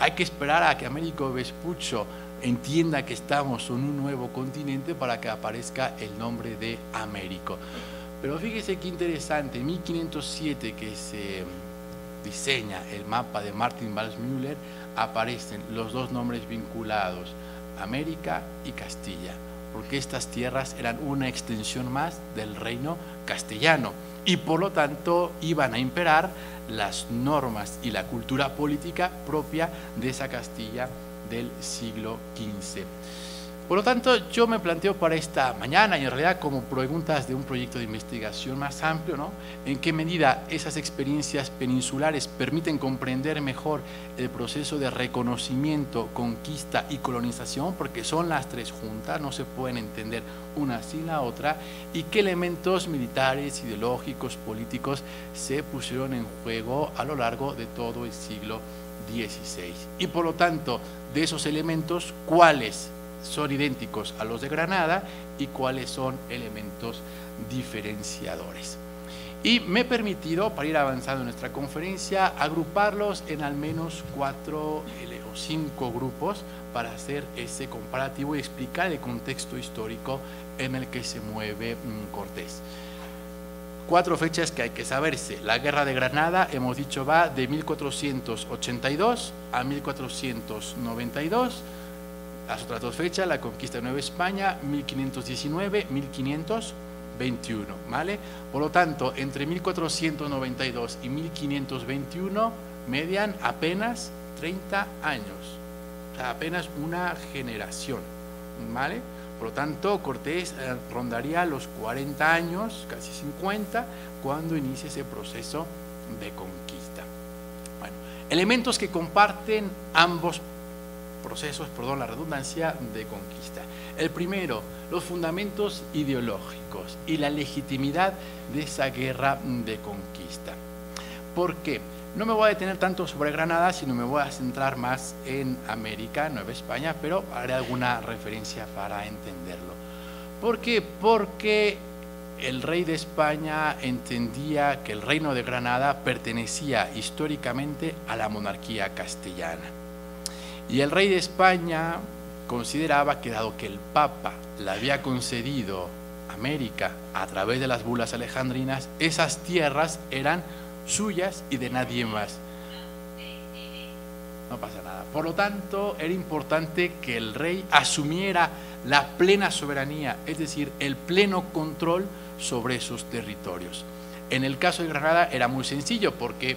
Hay que esperar a que Américo Vespuccio entienda que estamos en un nuevo continente para que aparezca el nombre de Américo. Pero fíjese qué interesante, en mil quinientos siete que se diseña el mapa de Martin Waldmüller, aparecen los dos nombres vinculados, América y Castilla, porque estas tierras eran una extensión más del reino castellano y por lo tanto iban a imperar las normas y la cultura política propia de esa Castilla del siglo quince. Por lo tanto, yo me planteo para esta mañana, y en realidad como preguntas de un proyecto de investigación más amplio, ¿no? ¿En qué medida esas experiencias peninsulares permiten comprender mejor el proceso de reconocimiento, conquista y colonización? Porque son las tres juntas, no se pueden entender una sin la otra. ¿Y qué elementos militares, ideológicos, políticos se pusieron en juego a lo largo de todo el siglo dieciséis? Y por lo tanto, de esos elementos, ¿cuáles son idénticos a los de Granada y cuáles son elementos diferenciadores? Y me he permitido, para ir avanzando en nuestra conferencia, agruparlos en al menos cuatro elementos. como cinco grupos para hacer ese comparativo y explicar el contexto histórico en el que se mueve Cortés. Cuatro fechas que hay que saberse. La Guerra de Granada, hemos dicho, va de mil cuatrocientos ochenta y dos a mil cuatrocientos noventa y dos. Las otras dos fechas, la conquista de Nueva España, mil quinientos diecinueve a mil quinientos veintiuno, ¿vale? Por lo tanto, entre mil cuatrocientos noventa y dos y mil quinientos veintiuno median apenas treinta años, o sea, apenas una generación, ¿vale? Por lo tanto, Cortés rondaría los cuarenta años, casi cincuenta, cuando inicia ese proceso de conquista. Bueno, elementos que comparten ambos procesos, perdón la redundancia, de conquista. El primero, los fundamentos ideológicos y la legitimidad de esa guerra de conquista. ¿Por qué? No me voy a detener tanto sobre Granada, sino me voy a centrar más en América, Nueva España, pero haré alguna referencia para entenderlo. ¿Por qué? Porque el rey de España entendía que el reino de Granada pertenecía históricamente a la monarquía castellana. Y el rey de España consideraba que, dado que el Papa le había concedido América a través de las bulas alejandrinas, esas tierras eran suyas y de nadie más. No pasa nada. Por lo tanto, era importante que el rey asumiera la plena soberanía, es decir, el pleno control sobre esos territorios. En el caso de Granada era muy sencillo porque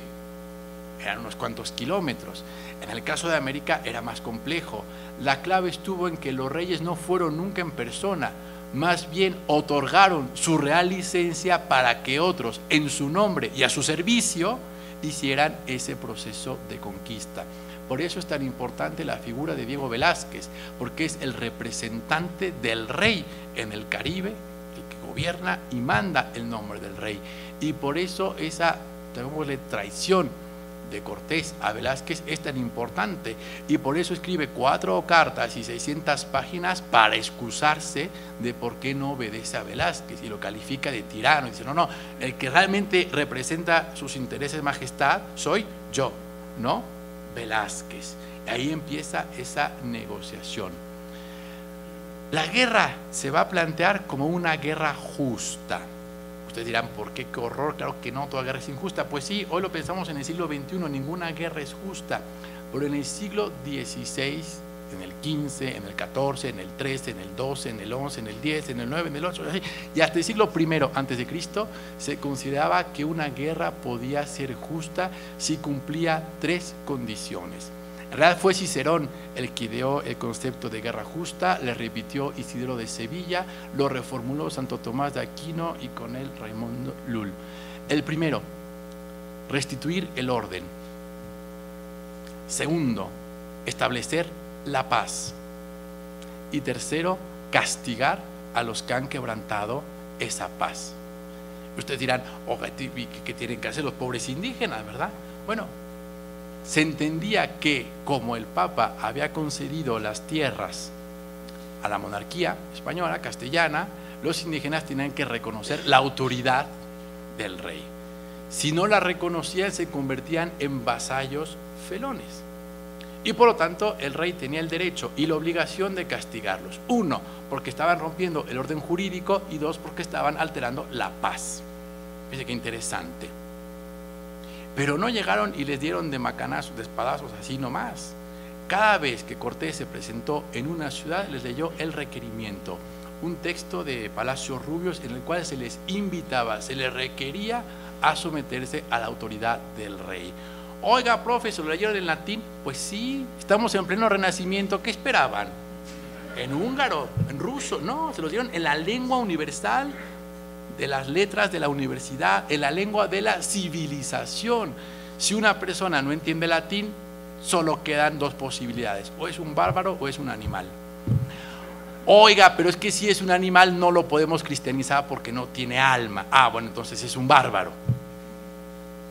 eran unos cuantos kilómetros. En el caso de América era más complejo. La clave estuvo en que los reyes no fueron nunca en persona, más bien otorgaron su real licencia para que otros, en su nombre y a su servicio, hicieran ese proceso de conquista. Por eso es tan importante la figura de Diego Velázquez, porque es el representante del rey en el Caribe, el que gobierna y manda el nombre del rey. Y por eso esa, llamémosle, traición de Cortés a Velázquez es tan importante, y por eso escribe cuatro cartas y seiscientas páginas para excusarse de por qué no obedece a Velázquez y lo califica de tirano. Y dice, no, no, el que realmente representa sus intereses, majestad, soy yo, no Velázquez. Ahí empieza esa negociación. La guerra se va a plantear como una guerra justa. Ustedes dirán, ¿por qué? Qué horror, claro que no, toda guerra es injusta. Pues sí, hoy lo pensamos en el siglo veintiuno, ninguna guerra es justa, pero en el siglo dieciséis, en el quince, en el catorce, en el trece, en el doce, en el once, en el diez, en el nueve, en el ocho, y hasta el siglo primero antes de Cristo se consideraba que una guerra podía ser justa si cumplía tres condiciones. En realidad fue Cicerón el que ideó el concepto de guerra justa, le repitió Isidoro de Sevilla, lo reformuló Santo Tomás de Aquino y con él Raimundo Llull. El primero, restituir el orden. Segundo, establecer la paz. Y tercero, castigar a los que han quebrantado esa paz. Ustedes dirán, oh, ¿qué tienen que hacer los pobres indígenas, verdad? Bueno, se entendía que, como el Papa había concedido las tierras a la monarquía española, castellana, los indígenas tenían que reconocer la autoridad del rey. Si no la reconocían, se convertían en vasallos felones. Y por lo tanto, el rey tenía el derecho y la obligación de castigarlos. Uno, porque estaban rompiendo el orden jurídico, y dos, porque estaban alterando la paz. Fíjense qué interesante. Pero no llegaron y les dieron de macanazos, de espadazos, así nomás. Cada vez que Cortés se presentó en una ciudad, les leyó el requerimiento, un texto de Palacios Rubios en el cual se les invitaba, se les requería a someterse a la autoridad del rey. Oiga, profe, ¿se lo leyeron en latín? Pues sí, estamos en pleno Renacimiento, ¿qué esperaban? ¿En húngaro? ¿En ruso? No, se lo dieron en la lengua universal de las letras de la universidad, en la lengua de la civilización. Si una persona no entiende latín, solo quedan dos posibilidades: o es un bárbaro o es un animal. Oiga, pero es que si es un animal no lo podemos cristianizar porque no tiene alma. Ah, bueno, entonces es un bárbaro.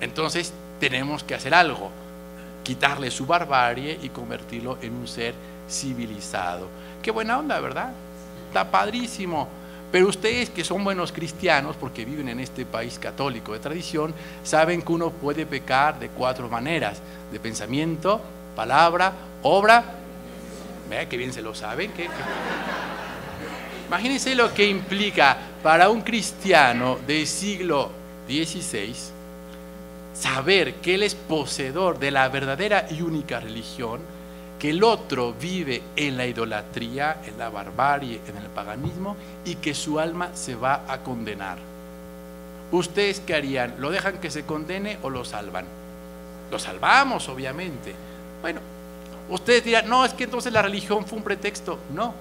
Entonces tenemos que hacer algo, quitarle su barbarie y convertirlo en un ser civilizado. Qué buena onda, ¿verdad? Está padrísimo. Pero ustedes, que son buenos cristianos, porque viven en este país católico de tradición, saben que uno puede pecar de cuatro maneras: de pensamiento, palabra, obra. Vea que bien se lo saben. ¿Qué, qué? Imagínense lo que implica para un cristiano del siglo dieciséis saber que él es poseedor de la verdadera y única religión, que el otro vive en la idolatría, en la barbarie, en el paganismo y que su alma se va a condenar. ¿Ustedes qué harían? ¿Lo dejan que se condene o lo salvan? Lo salvamos, obviamente. Bueno, ustedes dirán, no, es que entonces la religión fue un pretexto. No,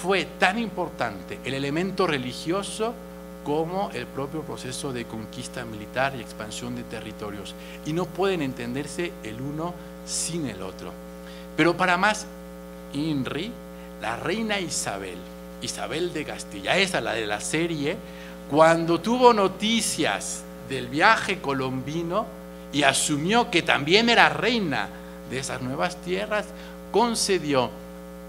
fue tan importante el elemento religioso como el propio proceso de conquista militar y expansión de territorios. Y no pueden entenderse el uno sin el otro. Pero para más, INRI, la reina Isabel, Isabel de Castilla, esa la de la serie, cuando tuvo noticias del viaje colombino y asumió que también era reina de esas nuevas tierras, concedió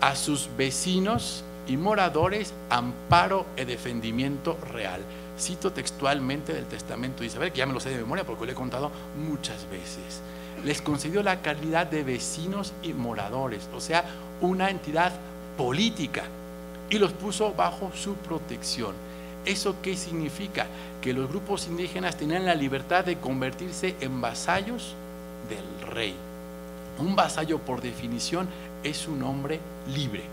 a sus vecinos y moradores amparo y defendimiento real. Cito textualmente del testamento de Isabel, que ya me lo sé de memoria porque lo he contado muchas veces. Les concedió la calidad de vecinos y moradores, o sea, una entidad política, y los puso bajo su protección. ¿Eso qué significa? Que los grupos indígenas tenían la libertad de convertirse en vasallos del rey. Un vasallo, por definición, es un hombre libre,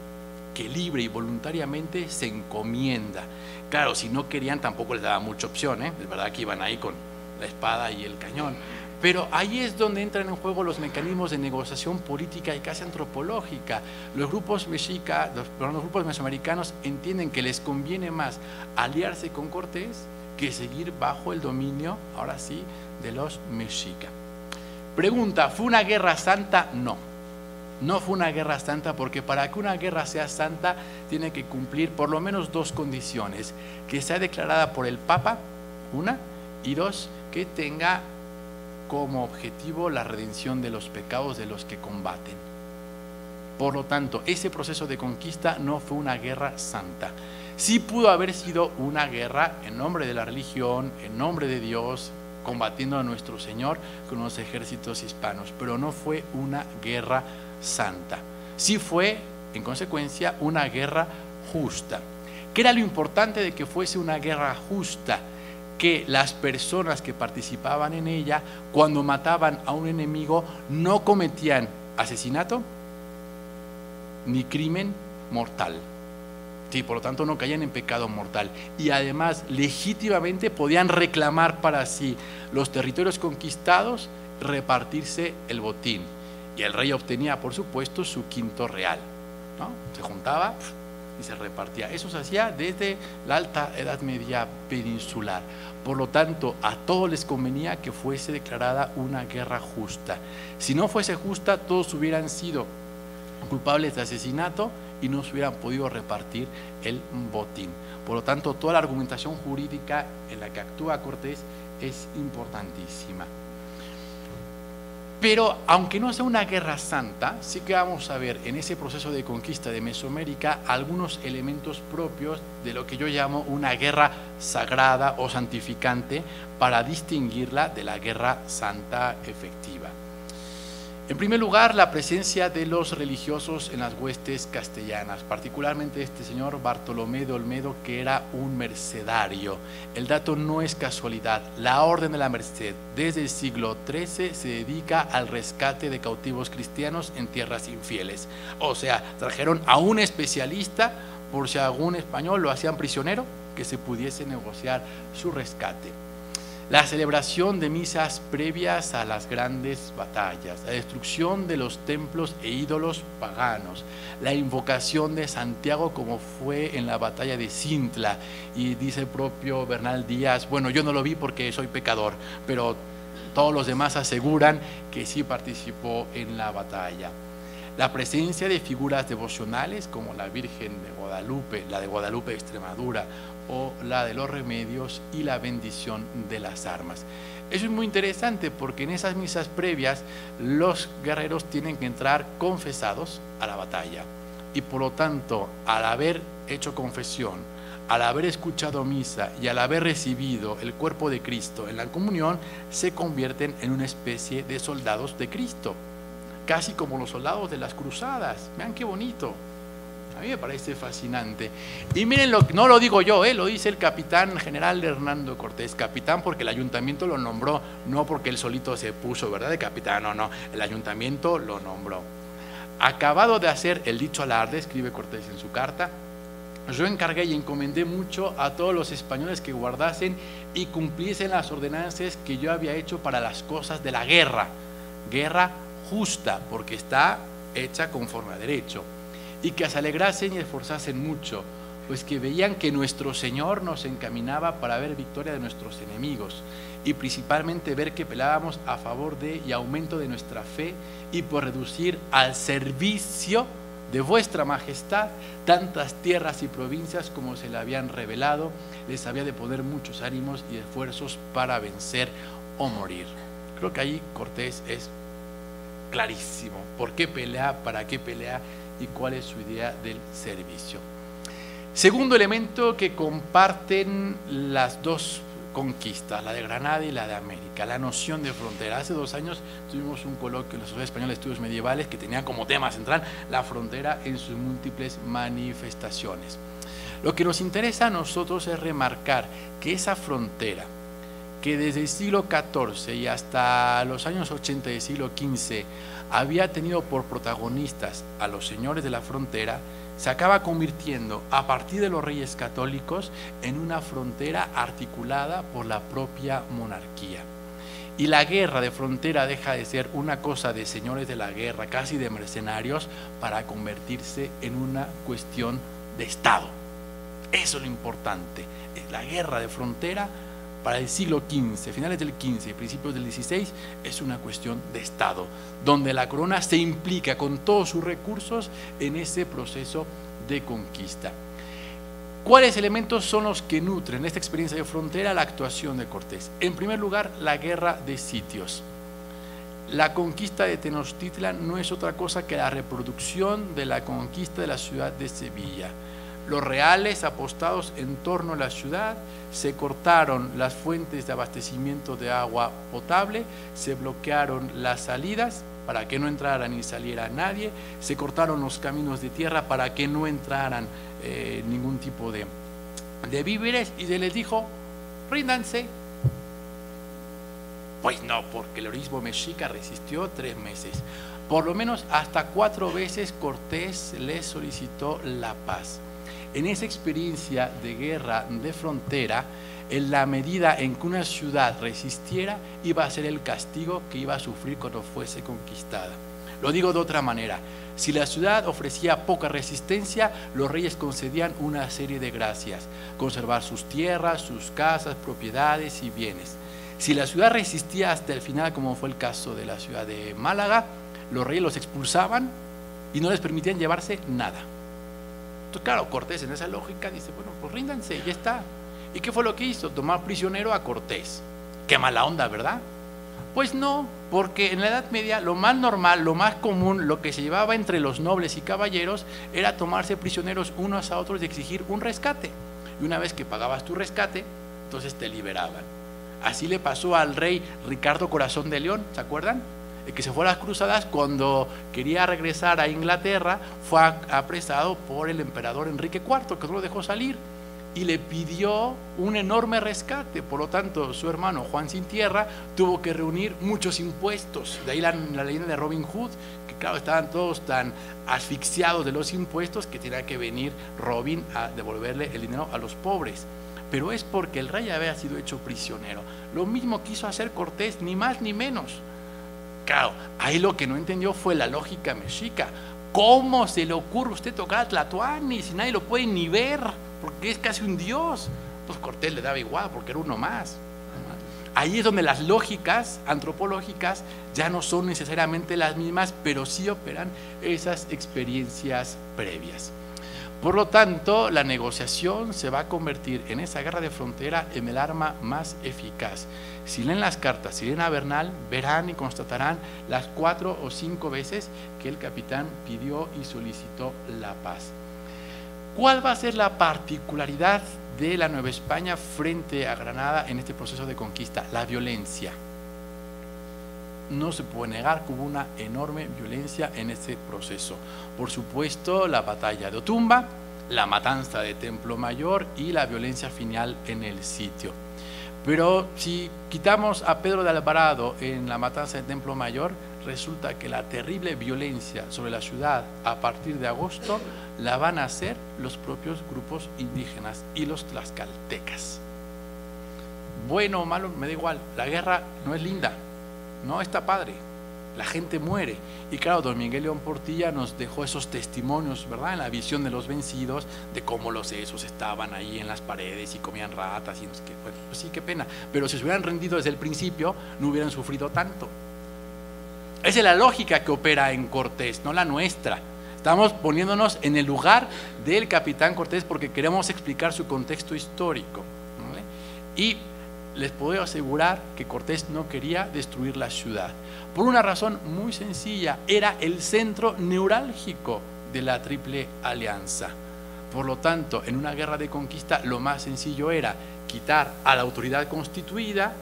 que libre y voluntariamente se encomienda. Claro, si no querían tampoco les daba mucha opción, ¿eh? Es verdad que iban ahí con la espada y el cañón. Pero ahí es donde entran en juego los mecanismos de negociación política y casi antropológica. Los grupos mexicas, los, los grupos mesoamericanos entienden que les conviene más aliarse con Cortés que seguir bajo el dominio, ahora sí, de los mexicas. Pregunta, ¿fue una guerra santa? No. No fue una guerra santa porque para que una guerra sea santa tiene que cumplir por lo menos dos condiciones: que sea declarada por el Papa, una, y dos, que tenga como objetivo la redención de los pecados de los que combaten. Por lo tanto, ese proceso de conquista no fue una guerra santa. Sí pudo haber sido una guerra en nombre de la religión, en nombre de Dios, combatiendo a nuestro Señor con los ejércitos hispanos, pero no fue una guerra santa. Sí fue, en consecuencia, una guerra justa. ¿Qué era lo importante de que fuese una guerra justa? Que las personas que participaban en ella, cuando mataban a un enemigo, no cometían asesinato ni crimen mortal. Sí, por lo tanto no caían en pecado mortal y además legítimamente podían reclamar para sí los territorios conquistados, repartirse el botín, y el rey obtenía por supuesto su quinto real, ¿no? Se juntaba y se repartía. Eso se hacía desde la alta Edad Media peninsular. Por lo tanto, a todos les convenía que fuese declarada una guerra justa. Si no fuese justa, todos hubieran sido culpables de asesinato y no se hubieran podido repartir el botín. Por lo tanto, toda la argumentación jurídica en la que actúa Cortés es importantísima. Pero aunque no sea una guerra santa, sí que vamos a ver en ese proceso de conquista de Mesoamérica algunos elementos propios de lo que yo llamo una guerra sagrada o santificante, para distinguirla de la guerra santa efectiva. En primer lugar, la presencia de los religiosos en las huestes castellanas, particularmente este señor Bartolomé de Olmedo, que era un mercedario. El dato no es casualidad. La Orden de la Merced, desde el siglo trece, se dedica al rescate de cautivos cristianos en tierras infieles. O sea, trajeron a un especialista por si algún español lo hacían prisionero, que se pudiese negociar su rescate. La celebración de misas previas a las grandes batallas, la destrucción de los templos e ídolos paganos, la invocación de Santiago como fue en la batalla de Cintla, y dice el propio Bernal Díaz, bueno, yo no lo vi porque soy pecador, pero todos los demás aseguran que sí participó en la batalla. La presencia de figuras devocionales como la Virgen de Guadalupe, la de Guadalupe de Extremadura, o la de los remedios y la bendición de las armas. Eso es muy interesante porque en esas misas previas los guerreros tienen que entrar confesados a la batalla, y por lo tanto, al haber hecho confesión, al haber escuchado misa y al haber recibido el cuerpo de Cristo en la comunión, se convierten en una especie de soldados de Cristo. casi como los soldados de las cruzadas. Vean qué bonito. A mí me parece fascinante. Y miren, lo, no lo digo yo, eh, lo dice el capitán general Hernando Cortés. Capitán porque el ayuntamiento lo nombró, no porque él solito se puso, ¿verdad? De capitán, no, no, el ayuntamiento lo nombró. Acabado de hacer el dicho alarde, escribe Cortés en su carta, yo encargué y encomendé mucho a todos los españoles que guardasen y cumpliesen las ordenanzas que yo había hecho para las cosas de la guerra. Guerra justa, porque está hecha conforme a derecho. Y que se alegrasen y esforzasen mucho, pues que veían que nuestro Señor nos encaminaba para ver victoria de nuestros enemigos, y principalmente ver que pelábamos a favor de y aumento de nuestra fe, y por reducir al servicio de vuestra majestad tantas tierras y provincias como se le habían revelado, les había de poner muchos ánimos y esfuerzos para vencer o morir. Creo que ahí Cortés es clarísimo, por qué pelea, para qué pelea, y cuál es su idea del servicio. Segundo elemento que comparten las dos conquistas, la de Granada y la de América, la noción de frontera. Hace dos años tuvimos un coloquio en la Sociedad Española de Estudios Medievales que tenía como tema central la frontera en sus múltiples manifestaciones. Lo que nos interesa a nosotros es remarcar que esa frontera, que desde el siglo catorce y hasta los años ochenta del siglo quince había tenido por protagonistas a los señores de la frontera, se acaba convirtiendo, a partir de los Reyes Católicos, en una frontera articulada por la propia monarquía. Y la guerra de frontera deja de ser una cosa de señores de la guerra, casi de mercenarios, para convertirse en una cuestión de Estado. Eso es lo importante, es la guerra de frontera. Para el siglo quince, finales del quince y principios del dieciséis, es una cuestión de Estado, donde la corona se implica con todos sus recursos en ese proceso de conquista. ¿Cuáles elementos son los que nutren esta experiencia de frontera? La actuación de Cortés. En primer lugar, la guerra de sitios. La conquista de Tenochtitlán no es otra cosa que la reproducción de la conquista de la ciudad de Sevilla. Los reales apostados en torno a la ciudad, se cortaron las fuentes de abastecimiento de agua potable, se bloquearon las salidas para que no entrara ni saliera nadie, se cortaron los caminos de tierra para que no entraran eh, ningún tipo de, de víveres, y se les dijo, ríndanse. Pues no, porque el orismo mexica resistió tres meses. Por lo menos hasta cuatro veces Cortés les solicitó la paz. En esa experiencia de guerra de frontera, en la medida en que una ciudad resistiera, iba a ser el castigo que iba a sufrir cuando fuese conquistada. Lo digo de otra manera, si la ciudad ofrecía poca resistencia, los reyes concedían una serie de gracias, conservar sus tierras, sus casas, propiedades y bienes. Si la ciudad resistía hasta el final, como fue el caso de la ciudad de Málaga, los reyes los expulsaban y no les permitían llevarse nada. Claro, Cortés en esa lógica dice, bueno, pues ríndanse, ya está. ¿Y qué fue lo que hizo? Tomar prisionero a Cortés. Qué mala onda, ¿verdad? Pues no, porque en la Edad Media lo más normal, lo más común, lo que se llevaba entre los nobles y caballeros era tomarse prisioneros unos a otros y exigir un rescate. Y una vez que pagabas tu rescate, entonces te liberaban. Así le pasó al rey Ricardo Corazón de León, ¿se acuerdan? Que se fue a las cruzadas, cuando quería regresar a Inglaterra, fue apresado por el emperador Enrique cuarto, que no lo dejó salir, y le pidió un enorme rescate. Por lo tanto, su hermano Juan Sin Tierra tuvo que reunir muchos impuestos. De ahí la, la leyenda de Robin Hood, que claro, estaban todos tan asfixiados de los impuestos que tenía que venir Robin a devolverle el dinero a los pobres. Pero es porque el rey había sido hecho prisionero. Lo mismo quiso hacer Cortés, ni más ni menos. Claro, ahí lo que no entendió fue la lógica mexica. ¿Cómo se le ocurre a usted tocar a Tlatoani si nadie lo puede ni ver? Porque es casi un dios. Pues Cortés le daba igual porque era uno más. Ahí es donde las lógicas antropológicas ya no son necesariamente las mismas, pero sí operan esas experiencias previas. Por lo tanto, la negociación se va a convertir en esa guerra de frontera en el arma más eficaz. Si leen las cartas, si leen a Bernal, verán y constatarán las cuatro o cinco veces que el capitán pidió y solicitó la paz. ¿Cuál va a ser la particularidad de la Nueva España frente a Granada en este proceso de conquista? La violencia. no se puede negar que hubo una enorme violencia en este proceso. Por supuesto, la batalla de Otumba, la matanza de Templo Mayor y la violencia final en el sitio. Pero si quitamos a Pedro de Alvarado en la matanza de Templo Mayor, resulta que la terrible violencia sobre la ciudad a partir de agosto la van a hacer los propios grupos indígenas y los tlaxcaltecas. Bueno o malo, me da igual, la guerra no es linda, no está padre, la gente muere. Y claro, don Miguel León Portilla nos dejó esos testimonios, ¿verdad?, en la visión de los vencidos, de cómo los esos estaban ahí en las paredes y comían ratas y no sé qué. Bueno, pues sí, qué pena, pero si se hubieran rendido desde el principio, no hubieran sufrido tanto. Esa es la lógica que opera en Cortés, no la nuestra. Estamos poniéndonos en el lugar del capitán Cortés porque queremos explicar su contexto histórico, ¿vale? Y les puedo asegurar que Cortés no quería destruir la ciudad, por una razón muy sencilla: era el centro neurálgico de la Triple Alianza. Por lo tanto, en una guerra de conquista, lo más sencillo era quitar a la autoridad constituida,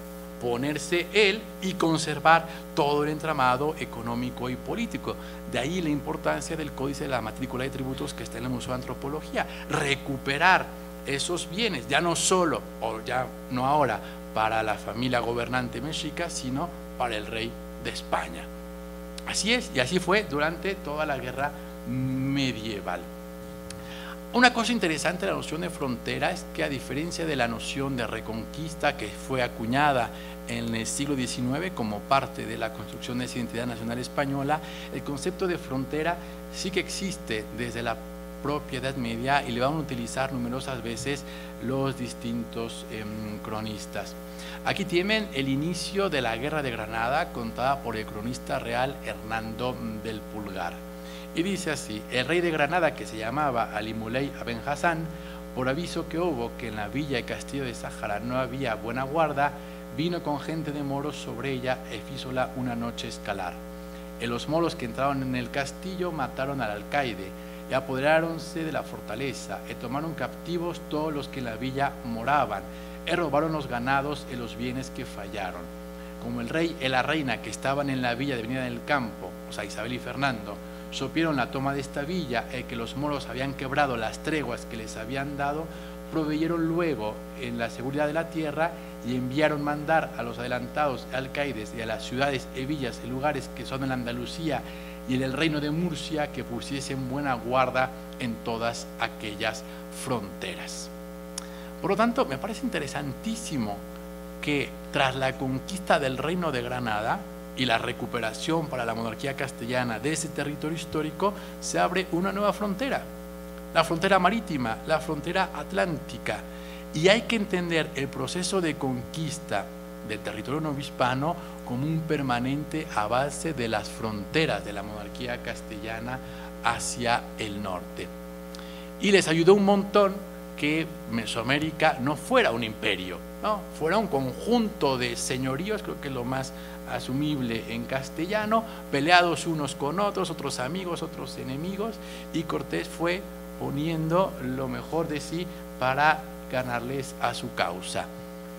ponerse él y conservar todo el entramado económico y político. De ahí la importancia del Códice de la Matrícula de Tributos que está en el Museo de Antropología. Recuperar esos bienes, ya no solo, o ya no ahora, para la familia gobernante mexica, sino para el rey de España. Así es, y así fue durante toda la guerra medieval. Una cosa interesante de la noción de frontera es que, a diferencia de la noción de reconquista que fue acuñada en el siglo diecinueve como parte de la construcción de esa identidad nacional española, el concepto de frontera sí que existe desde la propia Edad Media y le van a utilizar numerosas veces los distintos eh, cronistas. Aquí tienen el inicio de la Guerra de Granada contada por el cronista real Hernando del Pulgar. Y dice así: el rey de Granada, que se llamaba Alimuley Aben Hassan, por aviso que hubo que en la villa y castillo de Sáhara no había buena guarda, vino con gente de moros sobre ella e hízola una noche escalar. En los moros que entraron en el castillo mataron al alcaide y apoderáronse de la fortaleza, y tomaron captivos todos los que en la villa moraban, y robaron los ganados y los bienes que fallaron. Como el rey y la reina que estaban en la villa de Venida del Campo, o sea, Isabel y Fernando, supieron la toma de esta villa y que los moros habían quebrado las treguas que les habían dado, proveyeron luego en la seguridad de la tierra y enviaron mandar a los adelantados alcaides y a las ciudades y villas y lugares que son en Andalucía y en el reino de Murcia que pusiesen buena guarda en todas aquellas fronteras. Por lo tanto, me parece interesantísimo que tras la conquista del reino de Granada y la recuperación para la monarquía castellana de ese territorio histórico, se abre una nueva frontera, la frontera marítima, la frontera atlántica. Y hay que entender el proceso de conquista del territorio novohispano como un permanente avance de las fronteras de la monarquía castellana hacia el norte. Y les ayudó un montón que Mesoamérica no fuera un imperio, ¿no? Fuera un conjunto de señoríos, creo que es lo más asumible en castellano, peleados unos con otros, otros amigos, otros enemigos, y Cortés fue poniendo lo mejor de sí para ganarles a su causa.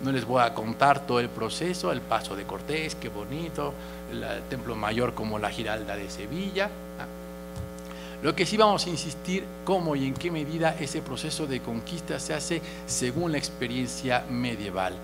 No les voy a contar todo el proceso, el paso de Cortés, qué bonito, el Templo Mayor como la Giralda de Sevilla. Lo que sí vamos a insistir, cómo y en qué medida ese proceso de conquista se hace según la experiencia medieval.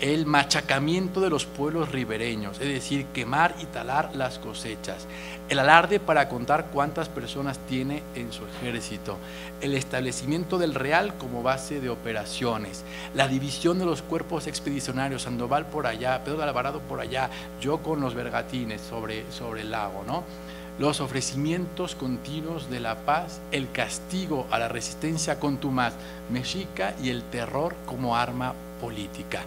El machacamiento de los pueblos ribereños, es decir, quemar y talar las cosechas, el alarde para contar cuántas personas tiene en su ejército, el establecimiento del real como base de operaciones, la división de los cuerpos expedicionarios, Sandoval por allá, Pedro de Alvarado por allá, yo con los bergatines sobre, sobre el lago, ¿no? Los ofrecimientos continuos de la paz, el castigo a la resistencia contumaz mexica y el terror como arma política.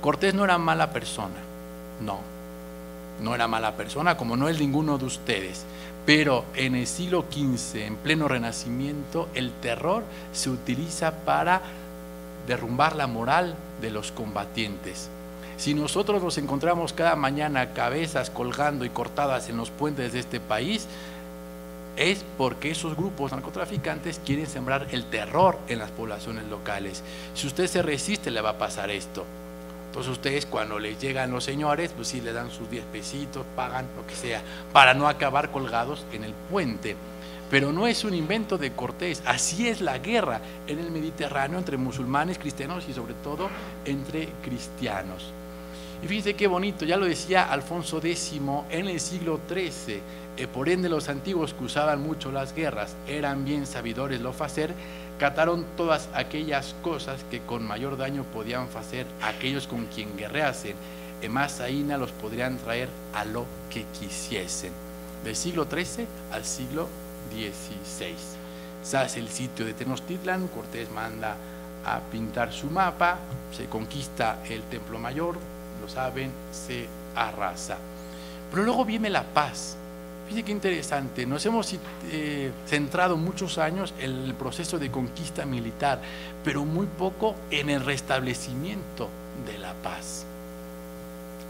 Cortés no era mala persona, no, no era mala persona como no es ninguno de ustedes, pero en el siglo quince, en pleno Renacimiento, el terror se utiliza para derrumbar la moral de los combatientes. Si nosotros nos encontramos cada mañana cabezas colgando y cortadas en los puentes de este país, es porque esos grupos narcotraficantes quieren sembrar el terror en las poblaciones locales. Si usted se resiste, le va a pasar esto. Entonces ustedes cuando les llegan los señores, pues sí, les dan sus diez pesitos, pagan lo que sea, para no acabar colgados en el puente. Pero no es un invento de Cortés, así es la guerra en el Mediterráneo entre musulmanes, cristianos y sobre todo entre cristianos. Y fíjense qué bonito, ya lo decía Alfonso décimo en el siglo trece, eh, por ende los antiguos que usaban mucho las guerras, eran bien sabidores lo facer, cataron todas aquellas cosas que con mayor daño podían facer aquellos con quien guerreasen, e más aína los podrían traer a lo que quisiesen. Del siglo trece al siglo dieciséis. Se hace el sitio de Tenochtitlán, Cortés manda a pintar su mapa, se conquista el Templo Mayor, lo saben, se arrasa. Pero luego viene la paz. Fíjense qué interesante, nos hemos eh, centrado muchos años en el proceso de conquista militar, pero muy poco en el restablecimiento de la paz.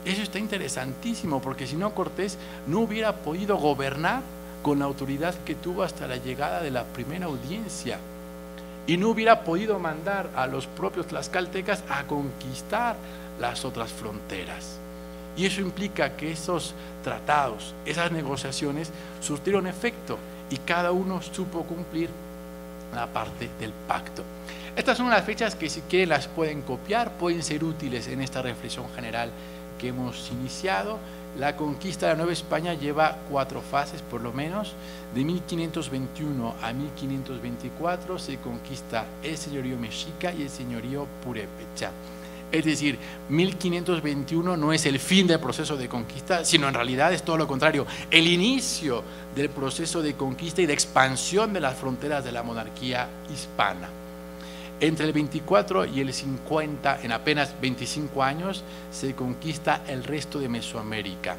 Eso está interesantísimo, porque si no Cortés no hubiera podido gobernar con la autoridad que tuvo hasta la llegada de la primera audiencia, y no hubiera podido mandar a los propios tlaxcaltecas a conquistar las otras fronteras. Y eso implica que esos tratados, esas negociaciones surtieron efecto y cada uno supo cumplir la parte del pacto. Estas son las fechas que si quieren las pueden copiar, pueden ser útiles en esta reflexión general que hemos iniciado. La conquista de la Nueva España lleva cuatro fases por lo menos, de mil quinientos veintiuno a mil quinientos veinticuatro se conquista el señorío mexica y el señorío purépecha. Es decir, mil quinientos veintiuno no es el fin del proceso de conquista, sino en realidad es todo lo contrario, el inicio del proceso de conquista y de expansión de las fronteras de la monarquía hispana. Entre el veinticuatro y el cincuenta, en apenas veinticinco años, se conquista el resto de Mesoamérica.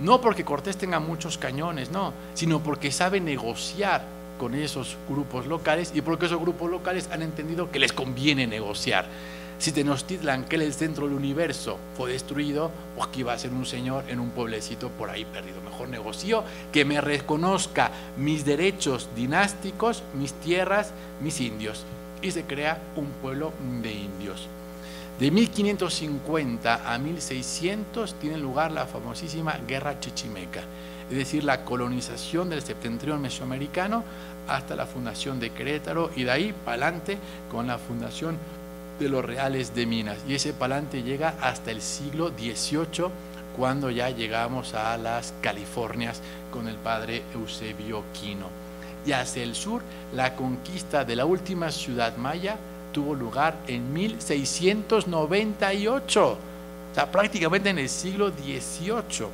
No porque Cortés tenga muchos cañones, no, sino porque sabe negociar con esos grupos locales y porque esos grupos locales han entendido que les conviene negociar. Si Tenochtitlan, que era el centro del universo, fue destruido, pues que iba a ser un señor en un pueblecito por ahí perdido. Mejor negocio que me reconozca mis derechos dinásticos, mis tierras, mis indios. Y se crea un pueblo de indios. De mil quinientos cincuenta a mil seiscientos tiene lugar la famosísima Guerra Chichimeca, es decir, la colonización del septentrión mesoamericano hasta la fundación de Querétaro y de ahí para adelante con la fundación de los reales de Minas, y ese palante llega hasta el siglo dieciocho, cuando ya llegamos a las Californias con el padre Eusebio Quino. Y hacia el sur, la conquista de la última ciudad maya tuvo lugar en mil seiscientos noventa y ocho, o sea, prácticamente en el siglo dieciocho,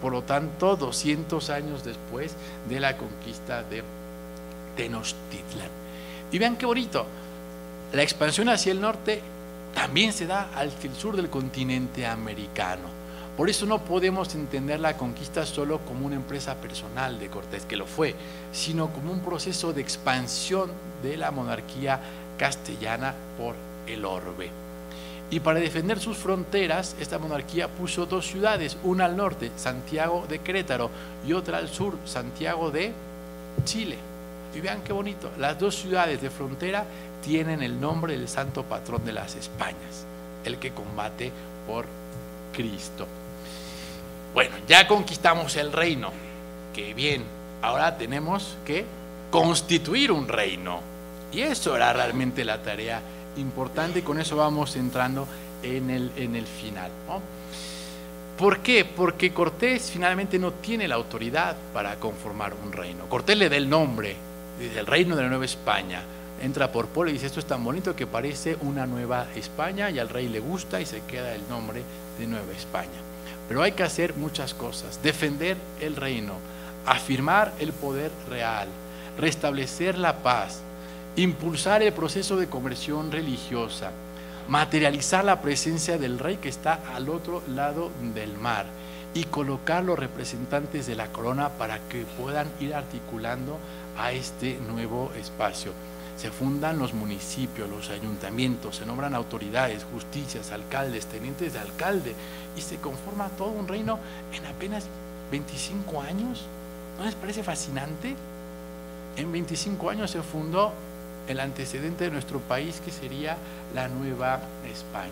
por lo tanto doscientos años después de la conquista de Tenochtitlán. Y vean qué bonito. La expansión hacia el norte también se da hacia el sur del continente americano. Por eso no podemos entender la conquista solo como una empresa personal de Cortés, que lo fue, sino como un proceso de expansión de la monarquía castellana por el orbe. Y para defender sus fronteras, esta monarquía puso dos ciudades, una al norte, Santiago de Querétaro, y otra al sur, Santiago de Chile. Y vean qué bonito, las dos ciudades de frontera tienen el nombre del santo patrón de las Españas, el que combate por Cristo. Bueno, ya conquistamos el reino, qué bien, ahora tenemos que constituir un reino, y eso era realmente la tarea importante, y con eso vamos entrando en el, en el final, ¿no? ¿Por qué? Porque Cortés finalmente no tiene la autoridad para conformar un reino. Cortés le da el nombre, el reino de la Nueva España. Entra por Polo y dice, esto es tan bonito que parece una Nueva España, y al rey le gusta y se queda el nombre de Nueva España. Pero hay que hacer muchas cosas, defender el reino, afirmar el poder real, restablecer la paz, impulsar el proceso de conversión religiosa, materializar la presencia del rey que está al otro lado del mar y colocar los representantes de la corona para que puedan ir articulando a este nuevo espacio. Se fundan los municipios, los ayuntamientos, se nombran autoridades, justicias, alcaldes, tenientes de alcalde, y se conforma todo un reino en apenas veinticinco años. ¿No les parece fascinante? En veinticinco años se fundó el antecedente de nuestro país, que sería la Nueva España.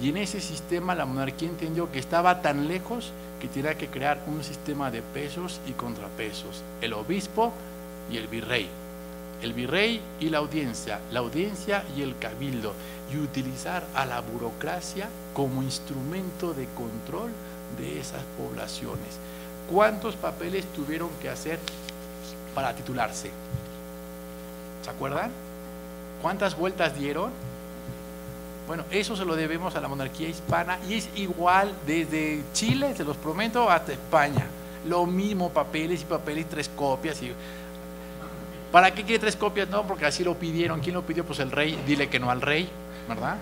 Y en ese sistema la monarquía entendió que estaba tan lejos que tenía que crear un sistema de pesos y contrapesos, el obispo y el virrey, el virrey y la audiencia, la audiencia y el cabildo, y utilizar a la burocracia como instrumento de control de esas poblaciones. ¿Cuántos papeles tuvieron que hacer para titularse? ¿Se acuerdan? ¿Cuántas vueltas dieron? Bueno, eso se lo debemos a la monarquía hispana, y es igual desde Chile, se los prometo, hasta España. Lo mismo, papeles y papeles, tres copias. Y... ¿Para qué quiere tres copias? No, porque así lo pidieron. ¿Quién lo pidió? Pues el rey. Dile que no al rey, ¿verdad?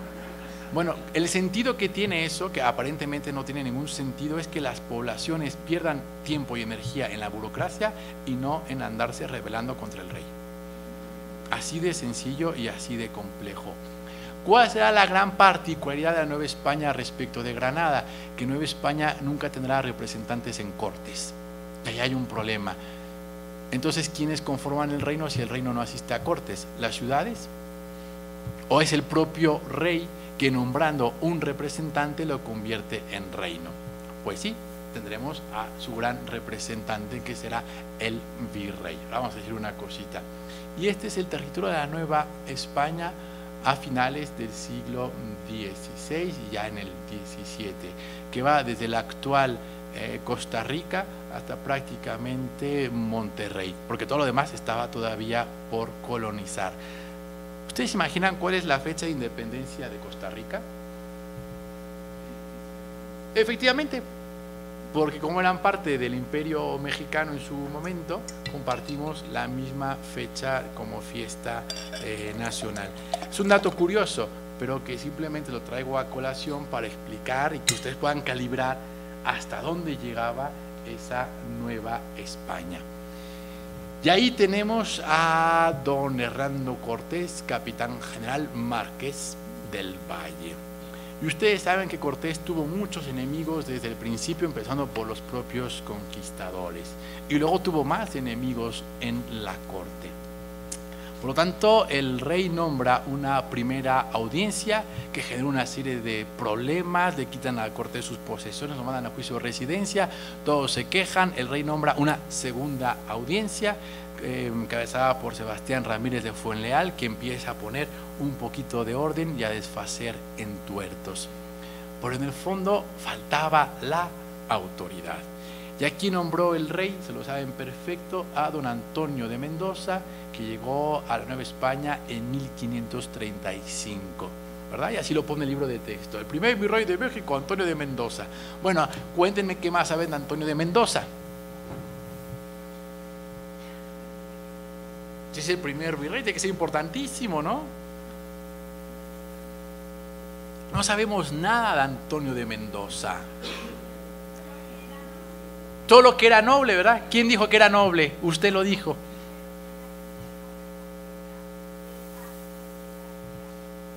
Bueno, el sentido que tiene eso, que aparentemente no tiene ningún sentido, es que las poblaciones pierdan tiempo y energía en la burocracia y no en andarse rebelando contra el rey. Así de sencillo y así de complejo. ¿Cuál será la gran particularidad de la Nueva España respecto de Granada? Que Nueva España nunca tendrá representantes en cortes. Ahí hay un problema. Entonces, ¿quiénes conforman el reino si el reino no asiste a cortes? ¿Las ciudades? ¿O es el propio rey que nombrando un representante lo convierte en reino? Pues sí, tendremos a su gran representante, que será el virrey. Vamos a decir una cosita. Y este es el territorio de la Nueva España a finales del siglo dieciséis y ya en el diecisiete, que va desde la actual eh, Costa Rica hasta prácticamente Monterrey, porque todo lo demás estaba todavía por colonizar. ¿Ustedes se imaginan cuál es la fecha de independencia de Costa Rica? Efectivamente, porque como eran parte del Imperio Mexicano en su momento, compartimos la misma fecha como fiesta eh, nacional. Es un dato curioso, pero que simplemente lo traigo a colación para explicar y que ustedes puedan calibrar hasta dónde llegaba esa Nueva España. Y ahí tenemos a don Hernán Cortés, capitán general Marqués del Valle. Y ustedes saben que Cortés tuvo muchos enemigos desde el principio, empezando por los propios conquistadores. Y luego tuvo más enemigos en la corte. Por lo tanto, el rey nombra una primera audiencia que genera una serie de problemas, le quitan a Cortés sus posesiones, lo mandan a juicio de residencia, todos se quejan, el rey nombra una segunda audiencia, encabezada por Sebastián Ramírez de Fuenleal, que empieza a poner un poquito de orden y a desfacer entuertos. Pero en el fondo faltaba la autoridad. Y aquí nombró el rey, se lo saben perfecto, a don Antonio de Mendoza, que llegó a la Nueva España en mil quinientos treinta y cinco. ¿Verdad? Y así lo pone el libro de texto. El primer virrey de México, Antonio de Mendoza. Bueno, cuéntenme qué más saben de Antonio de Mendoza. Es el primer virrey, tiene que ser importantísimo, ¿no? No sabemos nada de Antonio de Mendoza. Todo lo que era noble, ¿verdad? ¿Quién dijo que era noble? Usted lo dijo.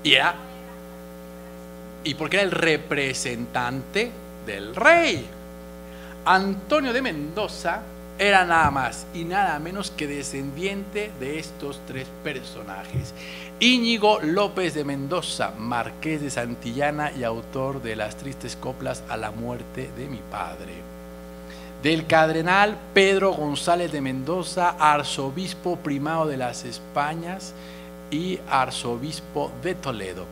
Y era. Y porque era el representante del rey. Antonio de Mendoza era nada más y nada menos que descendiente de estos tres personajes: Íñigo López de Mendoza, marqués de Santillana y autor de las tristes coplas a la muerte de mi padre; del cardenal Pedro González de Mendoza, arzobispo primado de las Españas y arzobispo de Toledo,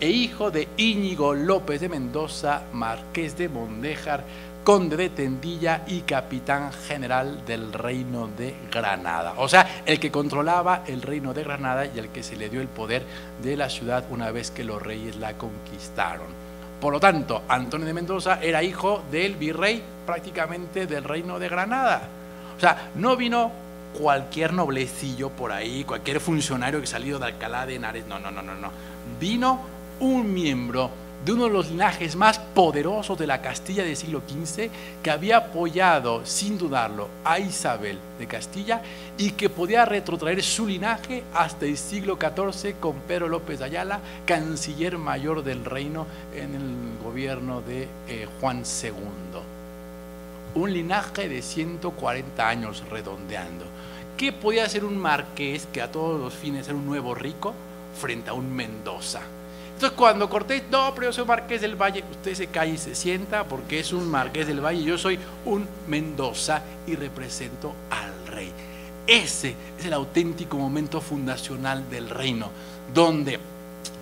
e hijo de Íñigo López de Mendoza, marqués de Mondéjar, conde de Tendilla y capitán general del reino de Granada. O sea, el que controlaba el reino de Granada y el que se le dio el poder de la ciudad una vez que los reyes la conquistaron. Por lo tanto, Antonio de Mendoza era hijo del virrey prácticamente del reino de Granada. O sea, no vino cualquier noblecillo por ahí, cualquier funcionario que salió de Alcalá de Henares. No, no, no, no, no. Vino un miembro de uno de los linajes más poderosos de la Castilla del siglo quince, que había apoyado, sin dudarlo, a Isabel de Castilla y que podía retrotraer su linaje hasta el siglo catorce con Pedro López de Ayala, canciller mayor del reino en el gobierno de eh, Juan segundo. Un linaje de ciento cuarenta años redondeando. ¿Qué podía hacer un marqués que a todos los fines era un nuevo rico frente a un Mendoza? Entonces cuando Cortés, no, pero yo soy marqués del Valle, usted se calla y se sienta porque es un marqués del Valle, yo soy un Mendoza y represento al rey. Ese es el auténtico momento fundacional del reino, donde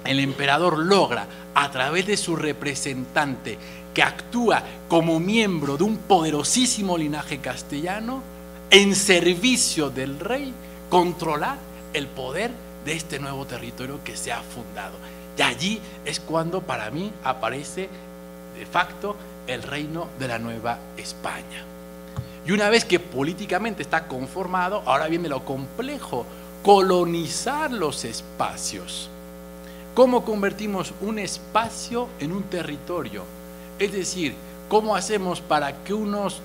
el emperador logra, a través de su representante, que actúa como miembro de un poderosísimo linaje castellano, en servicio del rey, controlar el poder de este nuevo territorio que se ha fundado. Y allí es cuando para mí aparece de facto el reino de la Nueva España. Y una vez que políticamente está conformado, ahora viene lo complejo, colonizar los espacios. ¿Cómo convertimos un espacio en un territorio? Es decir, ¿cómo hacemos para que unos